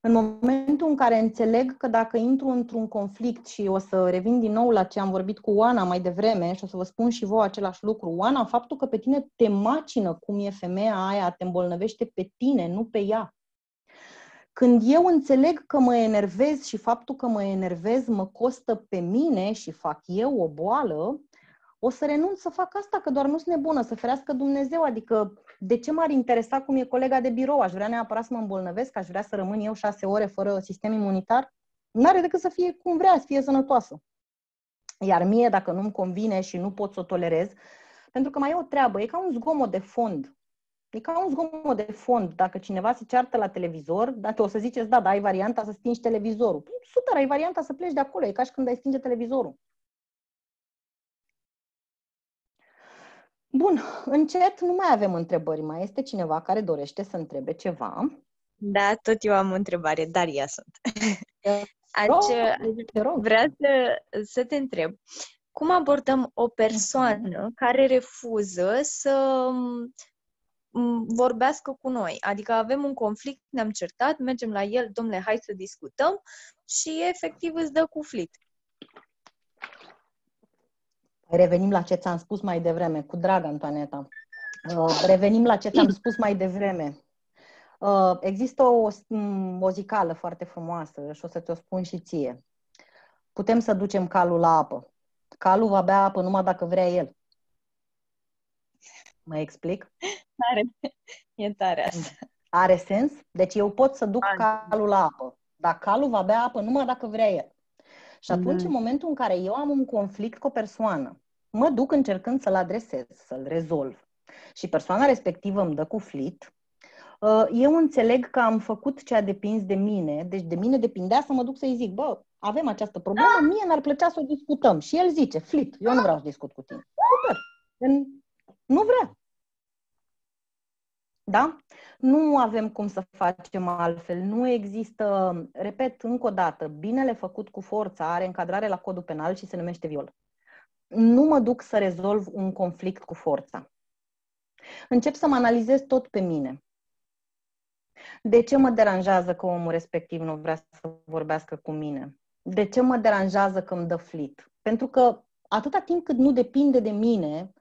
În momentul în care înțeleg că dacă intru într-un conflict, și o să revin din nou la ce am vorbit cu Oana mai devreme și o să vă spun și voi același lucru, Oana, faptul că pe tine te macină cum e femeia aia, te îmbolnăvește pe tine, nu pe ea. Când eu înțeleg că mă enervez și faptul că mă enervez mă costă pe mine și fac eu o boală, o să renunț să fac asta, că doar nu-s nebună, să ferească Dumnezeu. Adică, de ce m-ar interesa cum e colega de birou? Aș vrea neapărat să mă îmbolnăvesc? Aș vrea să rămân eu 6 ore fără sistem imunitar? N-are decât să fie cum vrea, să fie sănătoasă. Iar mie, dacă nu-mi convine și nu pot să o tolerez, pentru că mai e o treabă, e ca un zgomot de fond. E ca un zgomot de fond. Dacă cineva se ceartă la televizor, dacă o să ziceți, da, ai varianta să stingi televizorul. Super, ai varianta să pleci de acolo, e ca și când ai stinge televizorul. Bun, încet nu mai avem întrebări. Mai este cineva care dorește să întrebe ceva? Da, tot eu am o întrebare, Daria sunt. Vreau să te întreb, cum abordăm o persoană care refuză să vorbească cu noi? Adică avem un conflict, ne-am certat, mergem la el, domnule, hai să discutăm, și efectiv îți dă cu flit. Revenim la ce ți-am spus mai devreme, cu drag, Antoaneta. Revenim la ce ți-am spus mai devreme. Există o zicală foarte frumoasă și o să ți-o spun și ție. Putem să ducem calul la apă. Calul va bea apă numai dacă vrea el. Mă explic? E tare asta. Are sens? Deci eu pot să duc calul la apă, dar calul va bea apă numai dacă vrea el. Și atunci, în momentul în care eu am un conflict cu o persoană, mă duc încercând să-l adresez, să-l rezolv, și persoana respectivă îmi dă cu flit, Eu înțeleg că am făcut ce a depins de mine, deci de mine depindea să mă duc să-i zic, bă, avem această problemă, mie n-ar plăcea să o discutăm. Și el zice, Flip, eu nu vreau să discut cu tine. Super, nu vrea. Da? Nu avem cum să facem altfel. Nu există, repet încă o dată, binele făcut cu forța are încadrare la codul penal și se numește viol. Nu mă duc să rezolv un conflict cu forța. Încep să mă analizez tot pe mine. De ce mă deranjează că omul respectiv nu vrea să vorbească cu mine? De ce mă deranjează că îmi dă flit? Pentru că atâta timp cât nu depinde de mine,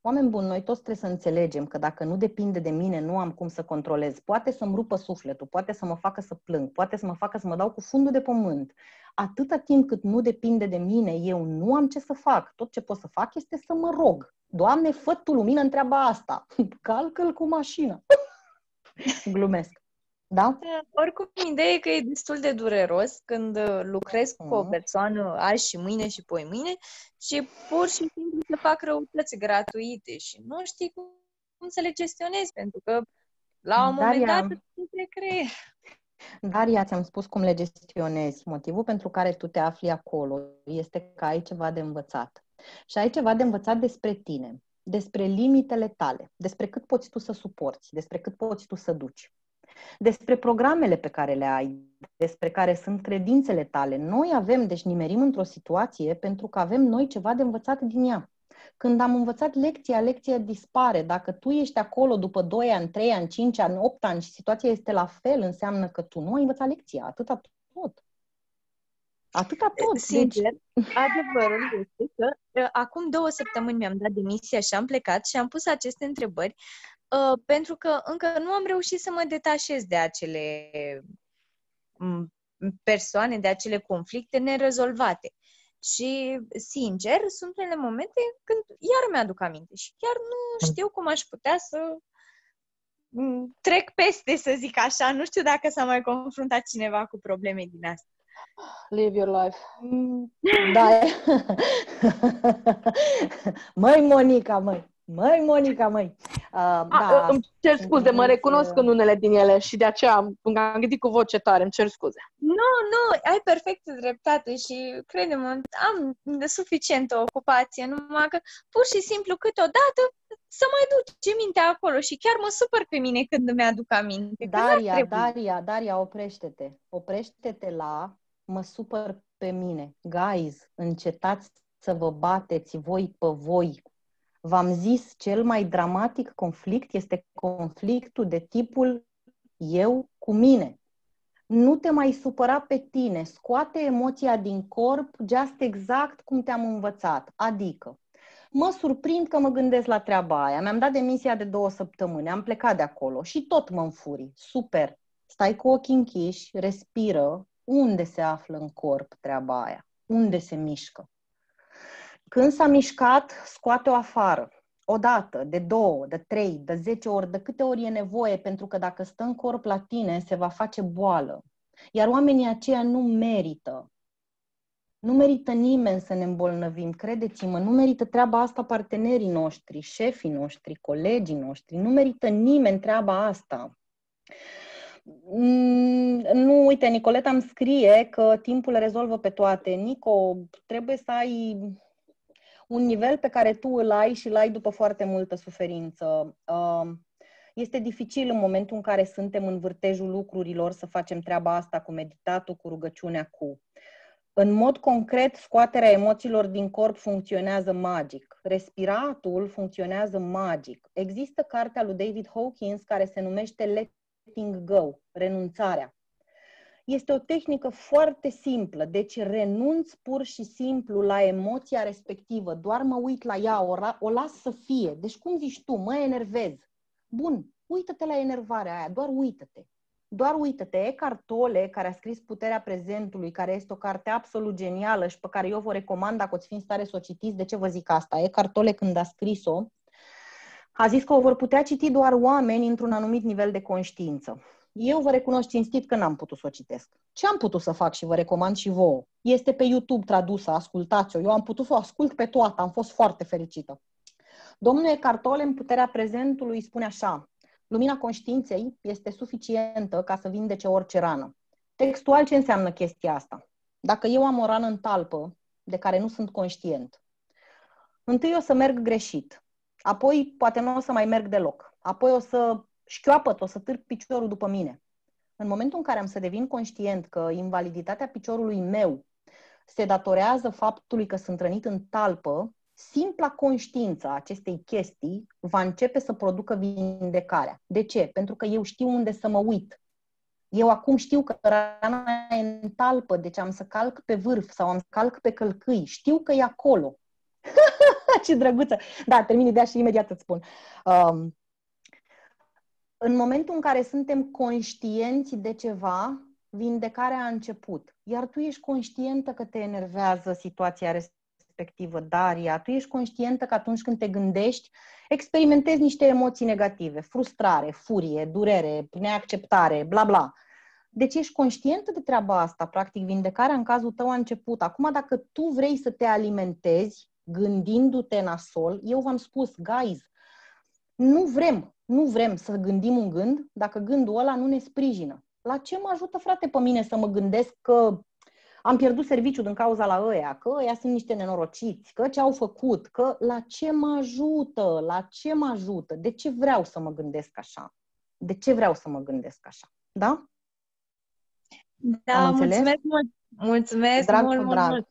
oameni buni, noi toți trebuie să înțelegem că dacă nu depinde de mine, nu am cum să controlez. Poate să-mi rupă sufletul, poate să mă facă să plâng, poate să mă facă să mă dau cu fundul de pământ. Atâta timp cât nu depinde de mine, eu nu am ce să fac. Tot ce pot să fac este să mă rog. Doamne, fă tu lumină în treaba asta. Calcă-l cu mașina. Glumesc. Da? Oricum, ideea e că e destul de dureros când lucrezi cu o persoană azi și mâine și poi mâine și pur și simplu se fac răutăți gratuite și nu știi cum să le gestionezi, pentru că la un moment dat nu te creier. Daria, ți-am spus cum le gestionezi. Motivul pentru care tu te afli acolo este că ai ceva de învățat. Și ai ceva de învățat despre tine, despre limitele tale, despre cât poți tu să suporți, despre cât poți tu să duci, despre programele pe care le ai, despre care sunt credințele tale. Noi avem, deci nimerim într-o situație pentru că avem noi ceva de învățat din ea. Când am învățat lecția, lecția dispare. Dacă tu ești acolo după 2 ani, 3 ani, 5 ani, 8 ani și situația este la fel, înseamnă că tu nu ai învățat lecția. Atâta tot. Atâta tot. Sincer, adevărul este că acum 2 săptămâni mi-am dat demisia și am plecat și am pus aceste întrebări pentru că încă nu am reușit să mă detașez de acele persoane, de acele conflicte nerezolvate. Și, sincer, sunt în momente când iar mi-aduc aminte și chiar nu știu cum aș putea să trec peste, să zic așa. Nu știu dacă s-a mai confruntat cineva cu probleme din asta. Live your life. Da. Măi, Monica, măi! Da. Îmi cer scuze, mă recunosc în unele din ele și de aceea am gândit cu voce tare, îmi cer scuze. Nu, ai perfect dreptate și, crede-mă, am de suficientă ocupație, numai că pur și simplu câteodată să mai duce mintea acolo și chiar mă supăr pe mine când îmi aduc aminte. Daria, oprește-te. Oprește-te la mă supăr pe mine. Guys, încetați să vă bateți voi pe voi. V-am zis, cel mai dramatic conflict este conflictul de tipul eu cu mine. Nu te mai supăra pe tine, scoate emoția din corp, just exact cum te-am învățat. Adică, mă surprind că mă gândesc la treaba aia, mi-am dat demisia de 2 săptămâni, am plecat de acolo și tot mă înfurii. Super! Stai cu ochii închiși, respiră, unde se află în corp treaba aia? Unde se mișcă? Când s-a mișcat, scoate-o afară. O dată, de 2, de 3, de 10 ori, de câte ori e nevoie, pentru că dacă stă în corp la tine, se va face boală. Iar oamenii aceia nu merită. Nu merită nimeni să ne îmbolnăvim, credeți-mă, nu merită treaba asta partenerii noștri, șefii noștri, colegii noștri, nu merită nimeni treaba asta. Nu, uite, Nicoleta îmi scrie că timpul rezolvă pe toate. Nico, trebuie să ai un nivel pe care tu îl ai și îl ai după foarte multă suferință. Este dificil în momentul în care suntem în vârtejul lucrurilor să facem treaba asta cu meditatul, cu rugăciunea, cu... În mod concret, scoaterea emoțiilor din corp funcționează magic. Respiratul funcționează magic. Există cartea lui David Hawkins care se numește Letting Go, renunțarea. Este o tehnică foarte simplă, deci renunț pur și simplu la emoția respectivă, doar mă uit la ea, o las să fie. Deci cum zici tu, mă enervez. Bun, uită-te la enervarea aia, doar uită-te. Doar uită-te. Eckhart Tolle, care a scris Puterea Prezentului, care este o carte absolut genială și pe care eu vă recomand dacă ați fi în stare să o citiți. De ce vă zic asta? Eckhart Tolle, când a scris-o, a zis că o vor putea citi doar oameni într-un anumit nivel de conștiință. Eu vă recunosc cinstit că n-am putut să o citesc. Ce am putut să fac și vă recomand și vouă? Este pe YouTube tradusă, ascultați-o. Eu am putut să o ascult pe toată, am fost foarte fericită. Domnul Eckhart Tolle, în Puterea Prezentului, spune așa: Lumina conștiinței este suficientă ca să vindece orice rană. Textual, ce înseamnă chestia asta? Dacă eu am o rană în talpă, de care nu sunt conștient, întâi o să merg greșit, apoi poate nu o să mai merg deloc, apoi o să șchioapăt, o să târc piciorul după mine. În momentul în care am să devin conștient că invaliditatea piciorului meu se datorează faptului că sunt rănit în talpă, simpla conștiință a acestei chestii va începe să producă vindecarea. De ce? Pentru că eu știu unde să mă uit. Eu acum știu că rana e în talpă, deci am să calc pe vârf sau am să calc pe călcâi. Știu că e acolo. Ce drăguță! Da, termin ideea și imediat îți spun. În momentul în care suntem conștienți de ceva, vindecarea a început. Iar tu ești conștientă că te enervează situația respectivă, Daria. Tu ești conștientă că atunci când te gândești, experimentezi niște emoții negative, frustrare, furie, durere, neacceptare, bla bla. Deci ești conștientă de treaba asta. Practic, vindecarea în cazul tău a început. Acum, dacă tu vrei să te alimentezi gândindu-te nasol, eu v-am spus, guys, nu vrem să gândim un gând dacă gândul ăla nu ne sprijină. La ce mă ajută, frate, pe mine să mă gândesc că am pierdut serviciul din cauza la ăia, că ăia sunt niște nenorociți, că ce au făcut, că la ce mă ajută, la ce mă ajută, de ce vreau să mă gândesc așa? De ce vreau să mă gândesc așa? Da? Da, mulțumesc mult! Mulțumesc mult!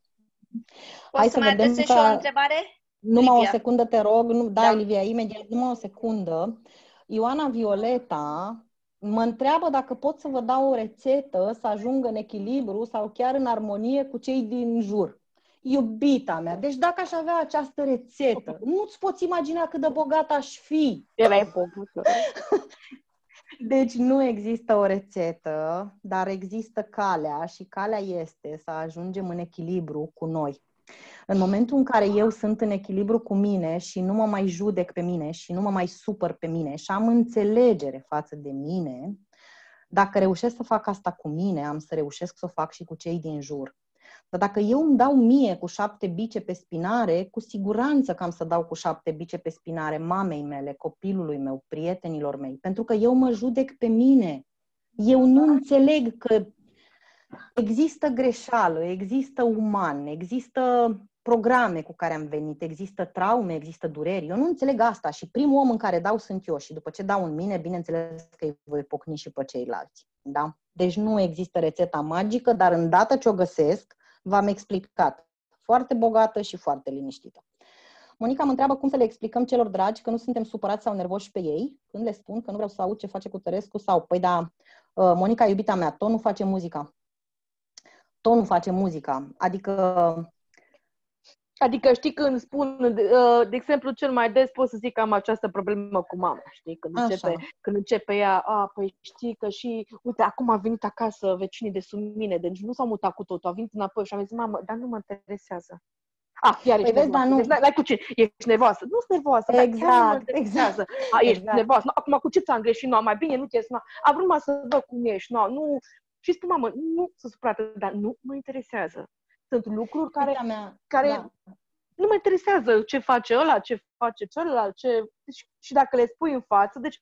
Hai să mai adresez și o întrebare? Numai Livia. O secundă, te rog. Nu, da, Livia, imediat, numai o secundă. Ioana Violeta mă întreabă dacă pot să vă dau o rețetă să ajung în echilibru sau chiar în armonie cu cei din jur. Iubita mea, deci dacă aș avea această rețetă, nu-ți poți imagina cât de bogată aș fi. Deci nu există o rețetă, dar există calea și calea este să ajungem în echilibru cu noi. În momentul în care eu sunt în echilibru cu mine și nu mă mai judec pe mine și nu mă mai supăr pe mine și am înțelegere față de mine, dacă reușesc să fac asta cu mine, am să reușesc să o fac și cu cei din jur. Dar dacă eu îmi dau mie cu 7 bice pe spinare, cu siguranță că am să dau cu 7 bice pe spinare mamei mele, copilului meu, prietenilor mei, pentru că eu mă judec pe mine. Eu nu înțeleg că există greșeală, există uman, există programe cu care am venit, există traume, există dureri. Eu nu înțeleg asta și primul om în care dau sunt eu și după ce dau în mine, bineînțeles că îi voi pocni și pe ceilalți. Da? Deci nu există rețeta magică, dar îndată ce o găsesc, v-am explicat. Foarte bogată și foarte liniștită. Monica mă întreabă cum să le explicăm celor dragi că nu suntem supărați sau nervoși pe ei când le spun că nu vreau să aud ce face Cutărescu sau... Păi da, Monica, iubita mea, tot nu face muzica. Tot nu face muzica. Adică știi când spun, de exemplu, cel mai des pot să zic că am această problemă cu mama, știi? Când începe ea, păi știi că și, uite, acum a venit acasă vecinii de sub mine, deci nu s-au mutat cu totul, a venit înapoi și am zis, mamă, dar nu mă interesează. Iar ești nervoasă. Deci n-ai cu cine. Ești nervoasă. Nu sunt nervoasă. Exact. Ești nervoasă. Acum cu ce ți-am greșit? Nu, mai bine nu te sună. A vrut să văd cum ești. Nu. Și spun, mamă, nu sunt supărată, dar nu mă interesează. Sunt lucruri care nu mă interesează ce face ăla, ce face celălalt, ce... Și dacă le spui în față, deci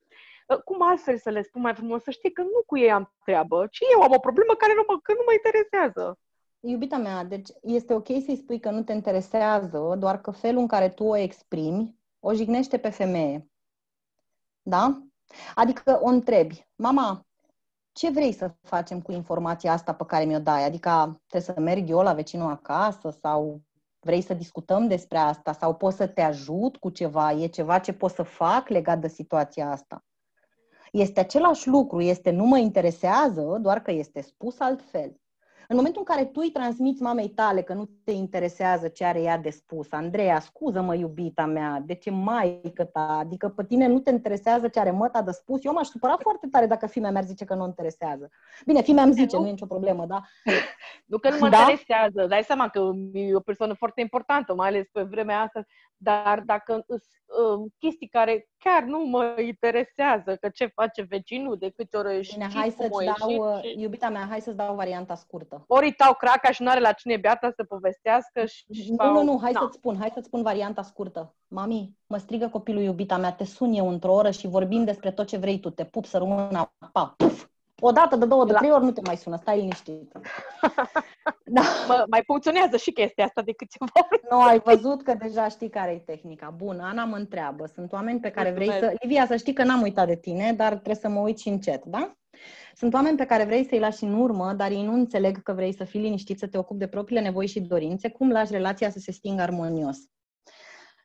cum altfel să le spun mai frumos? Să știi că nu cu ei am treabă, ci eu am o problemă că nu mă interesează. Iubita mea, deci este ok să-i spui că nu te interesează, doar că felul în care tu o exprimi o jignește pe femeie. Da? Adică o întrebi, mama, ce vrei să facem cu informația asta pe care mi-o dai? Adică trebuie să merg eu la vecinul acasă sau vrei să discutăm despre asta sau pot să te ajut cu ceva? E ceva ce pot să fac legat de situația asta? Este același lucru, este nu mă interesează, doar că este spus altfel. În momentul în care tu îi transmiți mamei tale că nu te interesează ce are ea de spus, Andreea, scuză-mă, iubita mea, de ce maică ta, adică pe tine nu te interesează ce are măta de spus, eu m-aș supăra foarte tare dacă fimea mea zice că nu interesează. Bine, fimea îmi zice, nu e nicio problemă, da? Nu că nu mă interesează, dai seama că e o persoană foarte importantă, mai ales pe vremea asta, dar dacă chestii care chiar nu mă interesează că ce face vecinul, de câte ori ești. Bine, hai să-ți dau, iubita mea, hai să-ți dau varianta scurtă. Ori îi tau craca și nu are la cine beata să povestească și... hai să-ți spun varianta scurtă. Mami, mă strigă copilul, iubita mea, te sun eu într-o oră și vorbim despre tot ce vrei tu, te pup, să rămână, pa, puf! O dată, de două, de trei ori nu te mai sună, stai liniștit. Da. Mai funcționează și chestia asta de câteva ori. Nu, ai văzut că deja știi care e tehnica. Bun, Ana mă întreabă. Sunt oameni pe care vrei să... Livia, să știi că n-am uitat de tine, dar trebuie să mă uit și încet, da? Sunt oameni pe care vrei să-i lași în urmă, dar ei nu înțeleg că vrei să fii liniștit, să te ocupi de propriile nevoi și dorințe. Cum lași relația să se stingă armonios?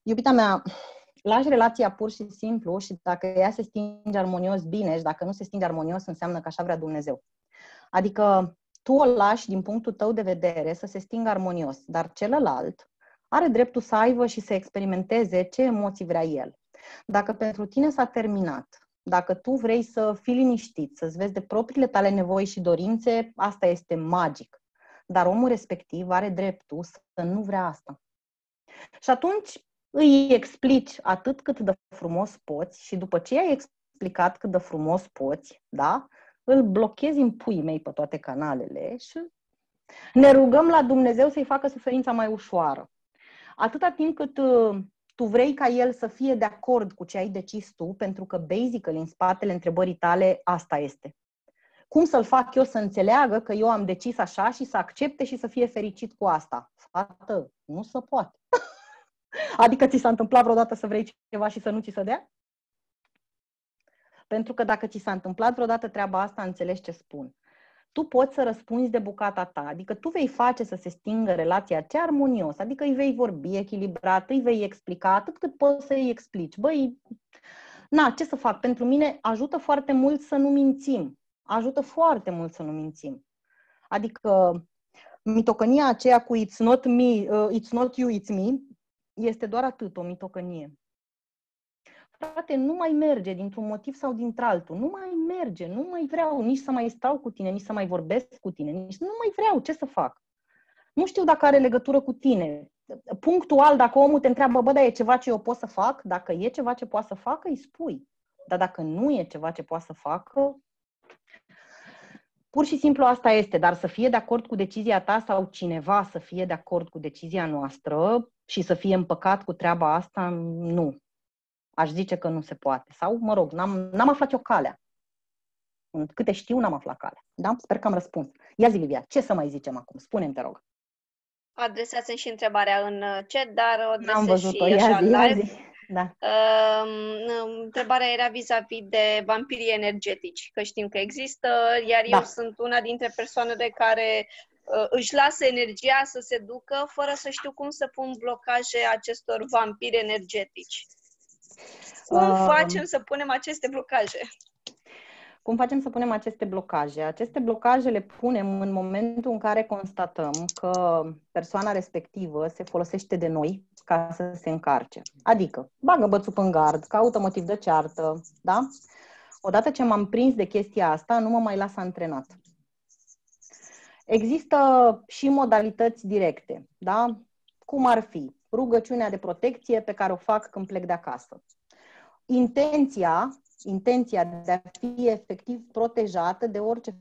Iubita mea... Lași relația pur și simplu și dacă ea se stinge armonios, bine, și dacă nu se stinge armonios, înseamnă că așa vrea Dumnezeu. Adică tu o lași din punctul tău de vedere să se stingă armonios, dar celălalt are dreptul să aibă și să experimenteze ce emoții vrea el. Dacă pentru tine s-a terminat, dacă tu vrei să fii liniștit, să-ți vezi de propriile tale nevoi și dorințe, asta este magic. Dar omul respectiv are dreptul să nu vrea asta. Și atunci îi explici atât cât de frumos poți și după ce i-ai explicat cât de frumos poți, da, îl blochezi în puii mei pe toate canalele și ne rugăm la Dumnezeu să-i facă suferința mai ușoară. Atâta timp cât tu vrei ca el să fie de acord cu ce ai decis tu, pentru că basically în spatele întrebării tale asta este. Cum să-l fac eu să înțeleagă că eu am decis așa și să accepte și să fie fericit cu asta? Fată, nu se poate. Adică ți s-a întâmplat vreodată să vrei ceva și să nu ți se dea? Pentru că dacă ți s-a întâmplat vreodată treaba asta, înțelegi ce spun. Tu poți să răspunzi de bucata ta, adică tu vei face să se stingă relația aceea armonios, adică îi vei vorbi echilibrat, îi vei explica atât cât poți să îi explici. Băi, na, ce să fac? Pentru mine ajută foarte mult să nu mințim. Ajută foarte mult să nu mințim. Adică mitocănia aceea cu it's not me, it's not you, it's me, este doar atât, o mitocănie. Frate, nu mai merge dintr-un motiv sau dintr-altul. Nu mai merge, nu mai vreau nici să mai stau cu tine, nici să mai vorbesc cu tine, nici nu mai vreau, ce să fac? Nu știu dacă are legătură cu tine. Punctual, dacă omul te întreabă, bă, dar e ceva ce eu pot să fac? Dacă e ceva ce poate să facă, îi spui. Dar dacă nu e ceva ce poate să facă, pur și simplu asta este. Dar să fie de acord cu decizia ta sau cineva să fie de acord cu decizia noastră, și să fie împăcat cu treaba asta, nu. Aș zice că nu se poate. Sau, mă rog, n-am aflat eu calea. Câte știu, n-am aflat calea. Da? Sper că am răspuns. Ia zi, Livia, ce să mai zicem acum? Spune-mi, te rog. Adresează-mi și întrebarea în chat, dar o adresez și așa live. Da. Întrebarea era vis-a-vis de vampirii energetici, că știm că există, iar eu sunt una dintre persoanele care... își lasă energia să se ducă fără să știu cum să pun blocaje acestor vampiri energetici. Cum facem să punem aceste blocaje? Cum facem să punem aceste blocaje? Aceste blocaje le punem în momentul în care constatăm că persoana respectivă se folosește de noi ca să se încarce. Adică bagă bățul în gard, caută motiv de ceartă, da? Odată ce m-am prins de chestia asta, nu mă mai las antrenat. Există și modalități directe, da? Cum ar fi rugăciunea de protecție pe care o fac când plec de acasă. Intenția de a fi efectiv protejată de orice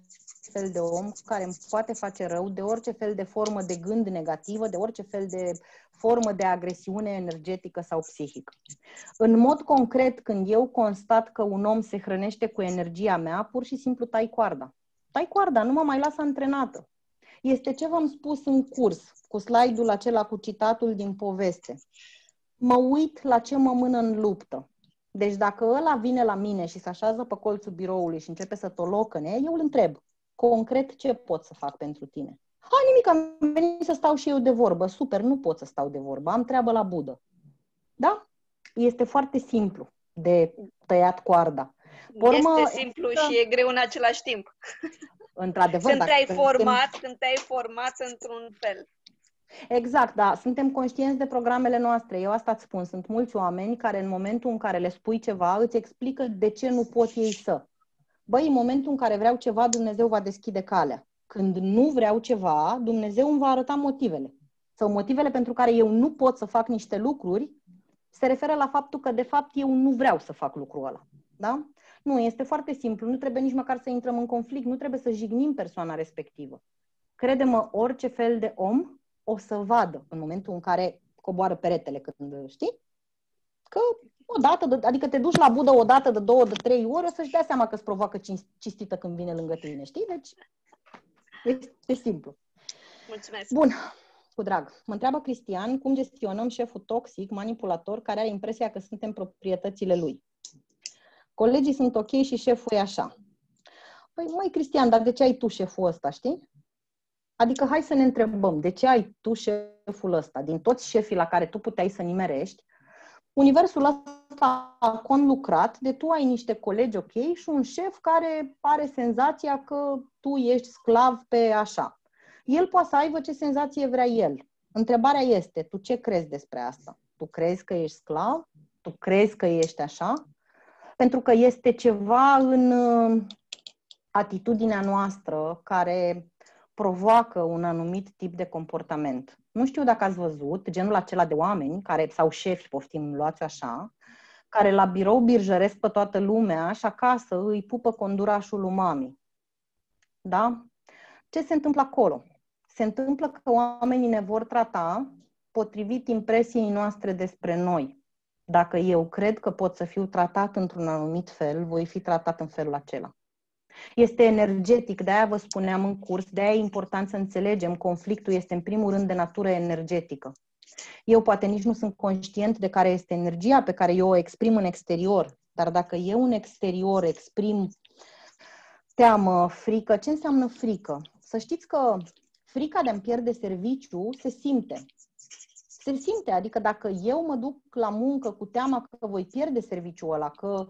fel de om care îmi poate face rău, de orice fel de formă de gând negativă, de orice fel de formă de agresiune energetică sau psihică. În mod concret, când eu constat că un om se hrănește cu energia mea, pur și simplu tai coarda. Tai coarda, nu mă mai las antrenată. Este ce v-am spus în curs, cu slide-ul acela cu citatul din poveste. Mă uit la ce mă mână în luptă. Deci dacă ăla vine la mine și se așează pe colțul biroului și începe să tolocăne, eu îl întreb, concret ce pot să fac pentru tine? Ha, nimic, am venit să stau și eu de vorbă. Super, nu pot să stau de vorbă, am treabă la budă. Da? Este foarte simplu de tăiat coarda. Urmă, este simplu și e greu în același timp. Într-adevăr, când te-ai format într-un fel. Exact, da. Suntem conștienți de programele noastre. Eu asta îți spun. Sunt mulți oameni care în momentul în care le spui ceva, îți explică de ce nu pot ei să. Băi, în momentul în care vreau ceva, Dumnezeu va deschide calea. Când nu vreau ceva, Dumnezeu îmi va arăta motivele. Sau motivele pentru care eu nu pot să fac niște lucruri se referă la faptul că, de fapt, eu nu vreau să fac lucrul ăla. Da? Nu, este foarte simplu. Nu trebuie nici măcar să intrăm în conflict, nu trebuie să jignim persoana respectivă. Crede-mă, orice fel de om o să vadă în momentul în care coboară peretele, când știi, că odată, adică te duci la budă o dată, de două, de trei ori, o să-și dea seama că îți provoacă cistită când vine lângă tine, știi? Deci este simplu. Mulțumesc! Bun, cu drag. Mă întreabă Cristian cum gestionăm șeful toxic, manipulator, care are impresia că suntem proprietățile lui. Colegii sunt ok și șeful e așa. Păi, măi, Cristian, dar de ce ai tu șeful ăsta, știi? Adică hai să ne întrebăm, de ce ai tu șeful ăsta? Din toți șefii la care tu puteai să nimerești, universul ăsta a conlucrat de tu ai niște colegi ok și un șef care are senzația că tu ești sclav pe așa. El poate să aibă ce senzație vrea el. Întrebarea este, tu ce crezi despre asta? Tu crezi că ești sclav? Tu crezi că ești așa? Pentru că este ceva în atitudinea noastră care provoacă un anumit tip de comportament. Nu știu dacă ați văzut genul acela de oameni, care sau șefi, poftim, luați așa, care la birou birjăresc pe toată lumea și acasă îi pupă condurașul lui mami. Da? Ce se întâmplă acolo? Se întâmplă că oamenii ne vor trata potrivit impresiei noastre despre noi. Dacă eu cred că pot să fiu tratat într-un anumit fel, voi fi tratat în felul acela. Este energetic, de-aia vă spuneam în curs, de-aia e important să înțelegem, conflictul este în primul rând de natură energetică. Eu poate nici nu sunt conștient de care este energia pe care eu o exprim în exterior, dar dacă eu în exterior exprim teamă, frică, ce înseamnă frică? Să știți că frica de a-mi pierde serviciu se simte. Se simte, adică dacă eu mă duc la muncă cu teama că voi pierde serviciul ăla, că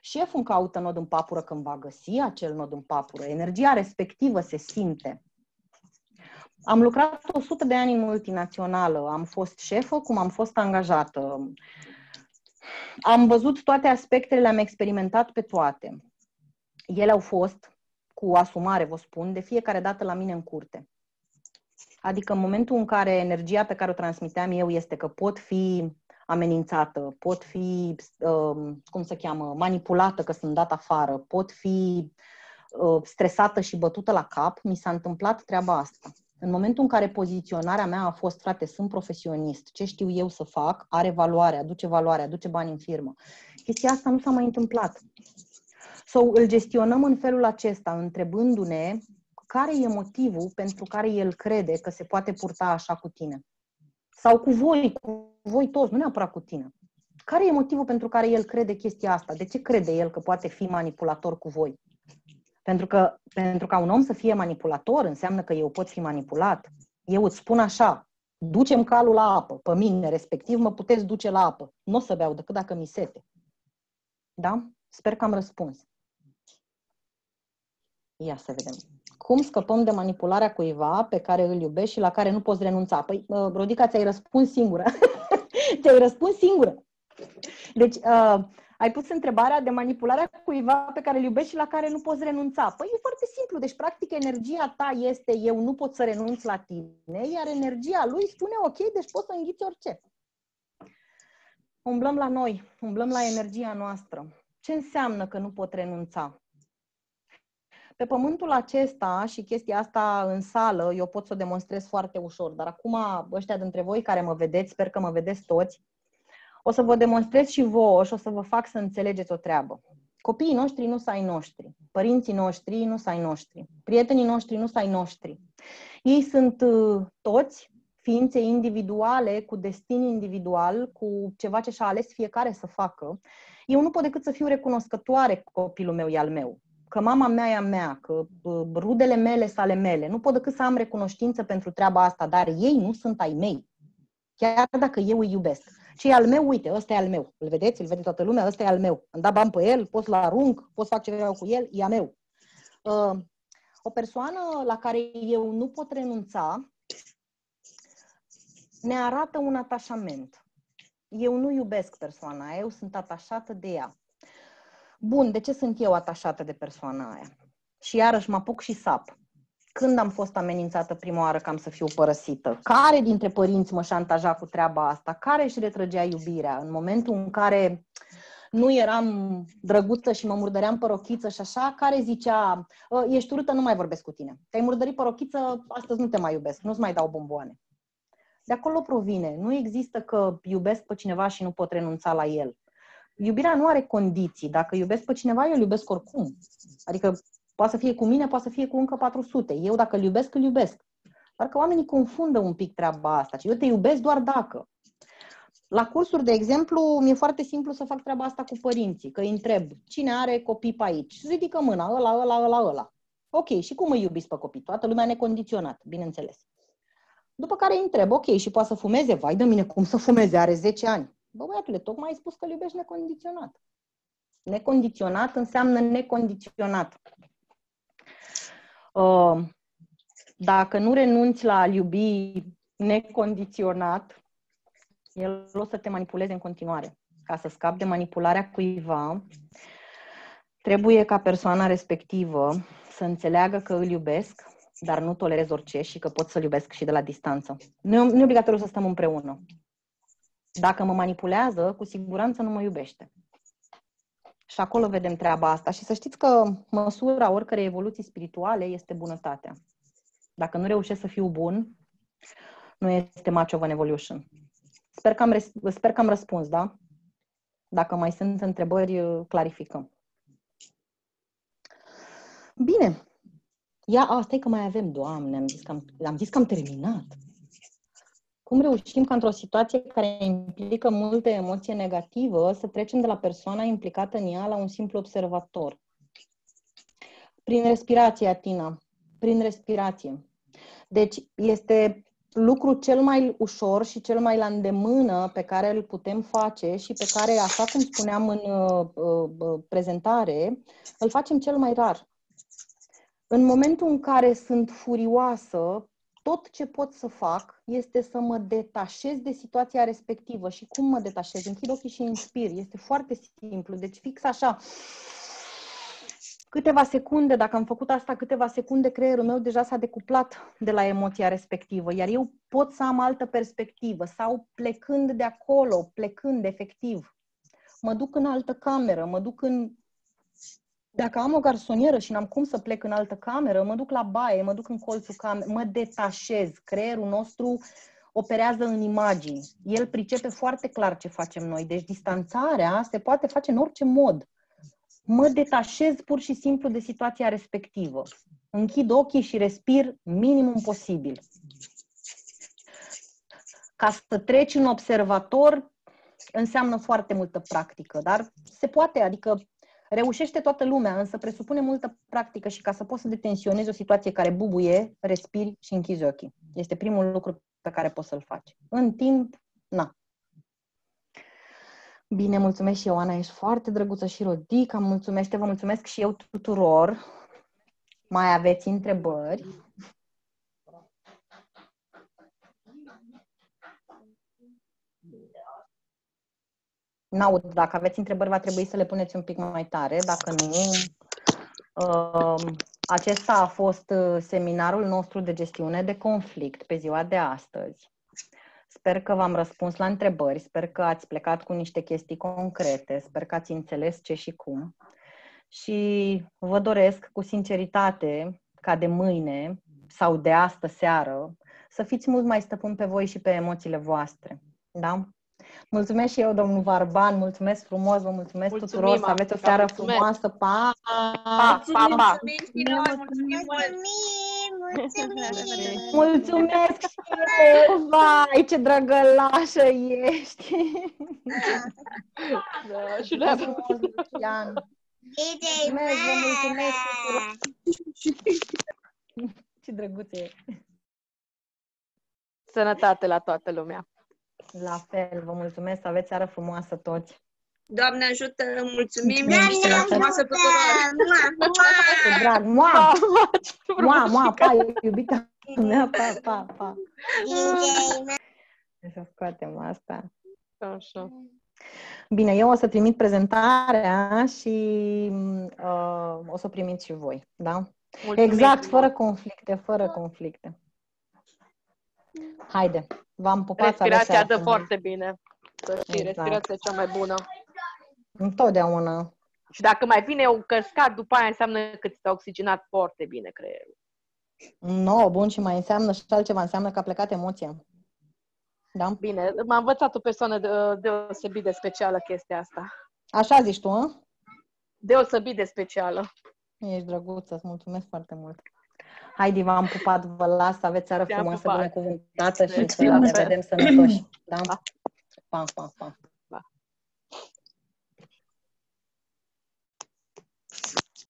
șeful îmi caută nod în papură, când va găsi acel nod în papură, energia respectivă se simte. Am lucrat 100 de ani în multinațională, am fost șefă cum am fost angajată. Am văzut toate aspectele, le-am experimentat pe toate. Ele au fost, cu asumare vă spun, de fiecare dată la mine în curte. Adică în momentul în care energia pe care o transmiteam eu este că pot fi amenințată, pot fi, cum se cheamă, manipulată că sunt dat afară, pot fi stresată și bătută la cap, mi s-a întâmplat treaba asta. În momentul în care poziționarea mea a fost, frate, sunt profesionist, ce știu eu să fac, are valoare, aduce bani în firmă. Chestia asta nu s-a mai întâmplat. Sau îl gestionăm în felul acesta, întrebându-ne care e motivul pentru care el crede că se poate purta așa cu tine. Sau cu voi toți, nu neapărat cu tine. Care e motivul pentru care el crede chestia asta? De ce crede el că poate fi manipulator cu voi? Pentru ca un om să fie manipulator înseamnă că eu pot fi manipulat. Eu îți spun așa, ducem calul la apă, pe mine respectiv mă puteți duce la apă. Nu o să beau decât dacă mi sete. Da? Sper că am răspuns. Ia să vedem. Cum scăpăm de manipularea cuiva pe care îl iubești și la care nu poți renunța? Păi, Rodica, ți-ai răspuns singură. Ți-ai răspuns singură. Deci, ai pus întrebarea de manipularea cuiva pe care îl iubești și la care nu poți renunța. Păi, e foarte simplu. Deci, practic, energia ta este eu nu pot să renunț la tine, iar energia lui spune ok, deci poți să înghiți orice. Umblăm la noi, umblăm la energia noastră. Ce înseamnă că nu pot renunța? Pe pământul acesta și chestia asta în sală, eu pot să o demonstrez foarte ușor, dar acum ăștia dintre voi care mă vedeți, sper că mă vedeți toți, o să vă demonstrez și vouă și o să vă fac să înțelegeți o treabă. Copiii noștri nu sunt ai noștri, părinții noștri nu sunt ai noștri, prietenii noștri nu sunt ai noștri. Ei sunt toți ființe individuale, cu destin individual, cu ceva ce și-a ales fiecare să facă. Eu nu pot decât să fiu recunoscătoare că copilul meu e al meu, că mama mea e a mea, că rudele mele sunt ale mele. Nu pot decât să am recunoștință pentru treaba asta, dar ei nu sunt ai mei. Chiar dacă eu îi iubesc. Ce e al meu, uite, ăsta e al meu. Îl vedeți? Îl vede toată lumea? Ăsta e al meu. Îmi da bani pe el, pot să-l arunc, pot să fac ce vreau cu el, e a meu. O persoană la care eu nu pot renunța ne arată un atașament. Eu nu iubesc persoana, eu sunt atașată de ea. Bun, de ce sunt eu atașată de persoana aia? Și iarăși mă apuc și sap. când am fost amenințată prima oară că am să fiu părăsită, care dintre părinți mă șantaja cu treaba asta, care își retrăgea iubirea în momentul în care nu eram drăguță și mă murdăream părochiță și așa, care zicea, ești urâtă, nu mai vorbesc cu tine. Te-ai murdărit părochiță, astăzi nu te mai iubesc, nu-ți mai dau bomboane. De acolo provine. Nu există că iubesc pe cineva și nu pot renunța la el. Iubirea nu are condiții. Dacă iubesc pe cineva, eu îl iubesc oricum. Adică poate să fie cu mine, poate să fie cu încă 400. Eu dacă îl iubesc, îl iubesc. Doar că oamenii confundă un pic treaba asta. Eu te iubesc doar dacă. La cursuri, de exemplu, mi-e foarte simplu să fac treaba asta cu părinții, că îi întreb, cine are copii pe aici? Ridică mâna, ăla. Ok, și cum îi iubiți pe copii? Toată lumea necondiționat, bineînțeles. După care îi întreb, ok, și poate să fumeze? Vai de mine, cum să fumeze? Are 10 ani. Bă, băiatule, tocmai ai spus că îl iubești necondiționat. Necondiționat înseamnă necondiționat. Dacă nu renunți la a-l iubi necondiționat, el o să te manipuleze în continuare. Ca să scapi de manipularea cuiva, trebuie ca persoana respectivă să înțeleagă că îl iubesc, dar nu tolerez orice și că pot să-l iubesc și de la distanță. Nu e obligatoriu să stăm împreună. Dacă mă manipulează, cu siguranță nu mă iubește. Și acolo vedem treaba asta. Și să știți că măsura oricărei evoluții spirituale este bunătatea. Dacă nu reușesc să fiu bun, nu este much of an evolution. Sper că am răspuns, da? Dacă mai sunt întrebări, clarificăm. Bine. Stai că mai avem, Doamne, am zis că am terminat. Cum reușim ca într-o situație care implică multe emoții negative să trecem de la persoana implicată în ea la un simplu observator? Prin respirație, Atina. Prin respirație. Deci este lucru cel mai ușor și cel mai la îndemână pe care îl putem face și pe care, așa cum spuneam în prezentare, îl facem cel mai rar. În momentul în care sunt furioasă, tot ce pot să fac este să mă detașez de situația respectivă. Și cum mă detașez? Închid ochii și inspir. Este foarte simplu. Deci fix așa. Câteva secunde, dacă am făcut asta câteva secunde, creierul meu deja s-a decuplat de la emoția respectivă, iar eu pot să am altă perspectivă sau plecând de acolo, plecând efectiv, mă duc în altă cameră, Dacă am o garsonieră și n-am cum să plec în altă cameră, mă duc la baie, mă duc în colțul camerei, mă detașez. Creierul nostru operează în imagini. El pricepe foarte clar ce facem noi. Deci distanțarea se poate face în orice mod. Mă detașez pur și simplu de situația respectivă. Închid ochii și respir minimum posibil. Ca să treci în observator înseamnă foarte multă practică, dar se poate, adică reușește toată lumea, însă presupune multă practică și ca să poți să detensionezi o situație care bubuie, respiri și închizi ochii. Este primul lucru pe care poți să-l faci. În timp, na. Bine, mulțumesc și eu, Ana, ești foarte drăguță și Rodica, vă mulțumesc și eu tuturor. Mai aveți întrebări? N-aud, dacă aveți întrebări va trebui să le puneți un pic mai tare, dacă nu. Acesta a fost seminarul nostru de gestiune de conflict pe ziua de astăzi. Sper că v-am răspuns la întrebări, sper că ați plecat cu niște chestii concrete, sper că ați înțeles ce și cum. Și vă doresc cu sinceritate ca de mâine sau de astă seară să fiți mult mai stăpâni pe voi și pe emoțiile voastre. Da? Mulțumesc și eu, domnul Varban, mulțumesc frumos, vă mulțumesc tuturor, să aveți o seară frumoasă, pa! Pa, pa, pa! Mulțumesc și eu, vai, ce drăgălașă ești! Da, și la frumos, Lucian! Mulțumesc, vă mulțumesc tuturor! Ce drăguțe e! Sănătate la toată lumea! La fel, vă mulțumesc, să aveți seară frumoasă toți. Doamne ajută, mulțumim. Doamne ajută, drag, moa, moa, moa, pa, iubita mea, pa, pa, pa. Să scoatem asta. Așa. Bine, eu o să trimit prezentarea și o să o primiți și voi, da? Mulțumesc. Exact, fără conflicte, fără conflicte. Haide, v-am pupat. Respirația dă foarte bine. Să știi, respirația e cea mai bună. Întotdeauna. Și dacă mai vine un căscat, după aia înseamnă că ți-a oxigenat foarte bine creierul. No, bun, și mai înseamnă și altceva, înseamnă că a plecat emoția. Da? Bine, m-a învățat o persoană deosebit de specială chestia asta. Așa zici tu, hă? Deosebit de specială. Ești drăguță, îți mulțumesc foarte mult. Haide, v-am pupat, vă las, aveți seară frumoasă, bună cuvântată și să ne vedem sănătoși. Da? Pa, pa, pa.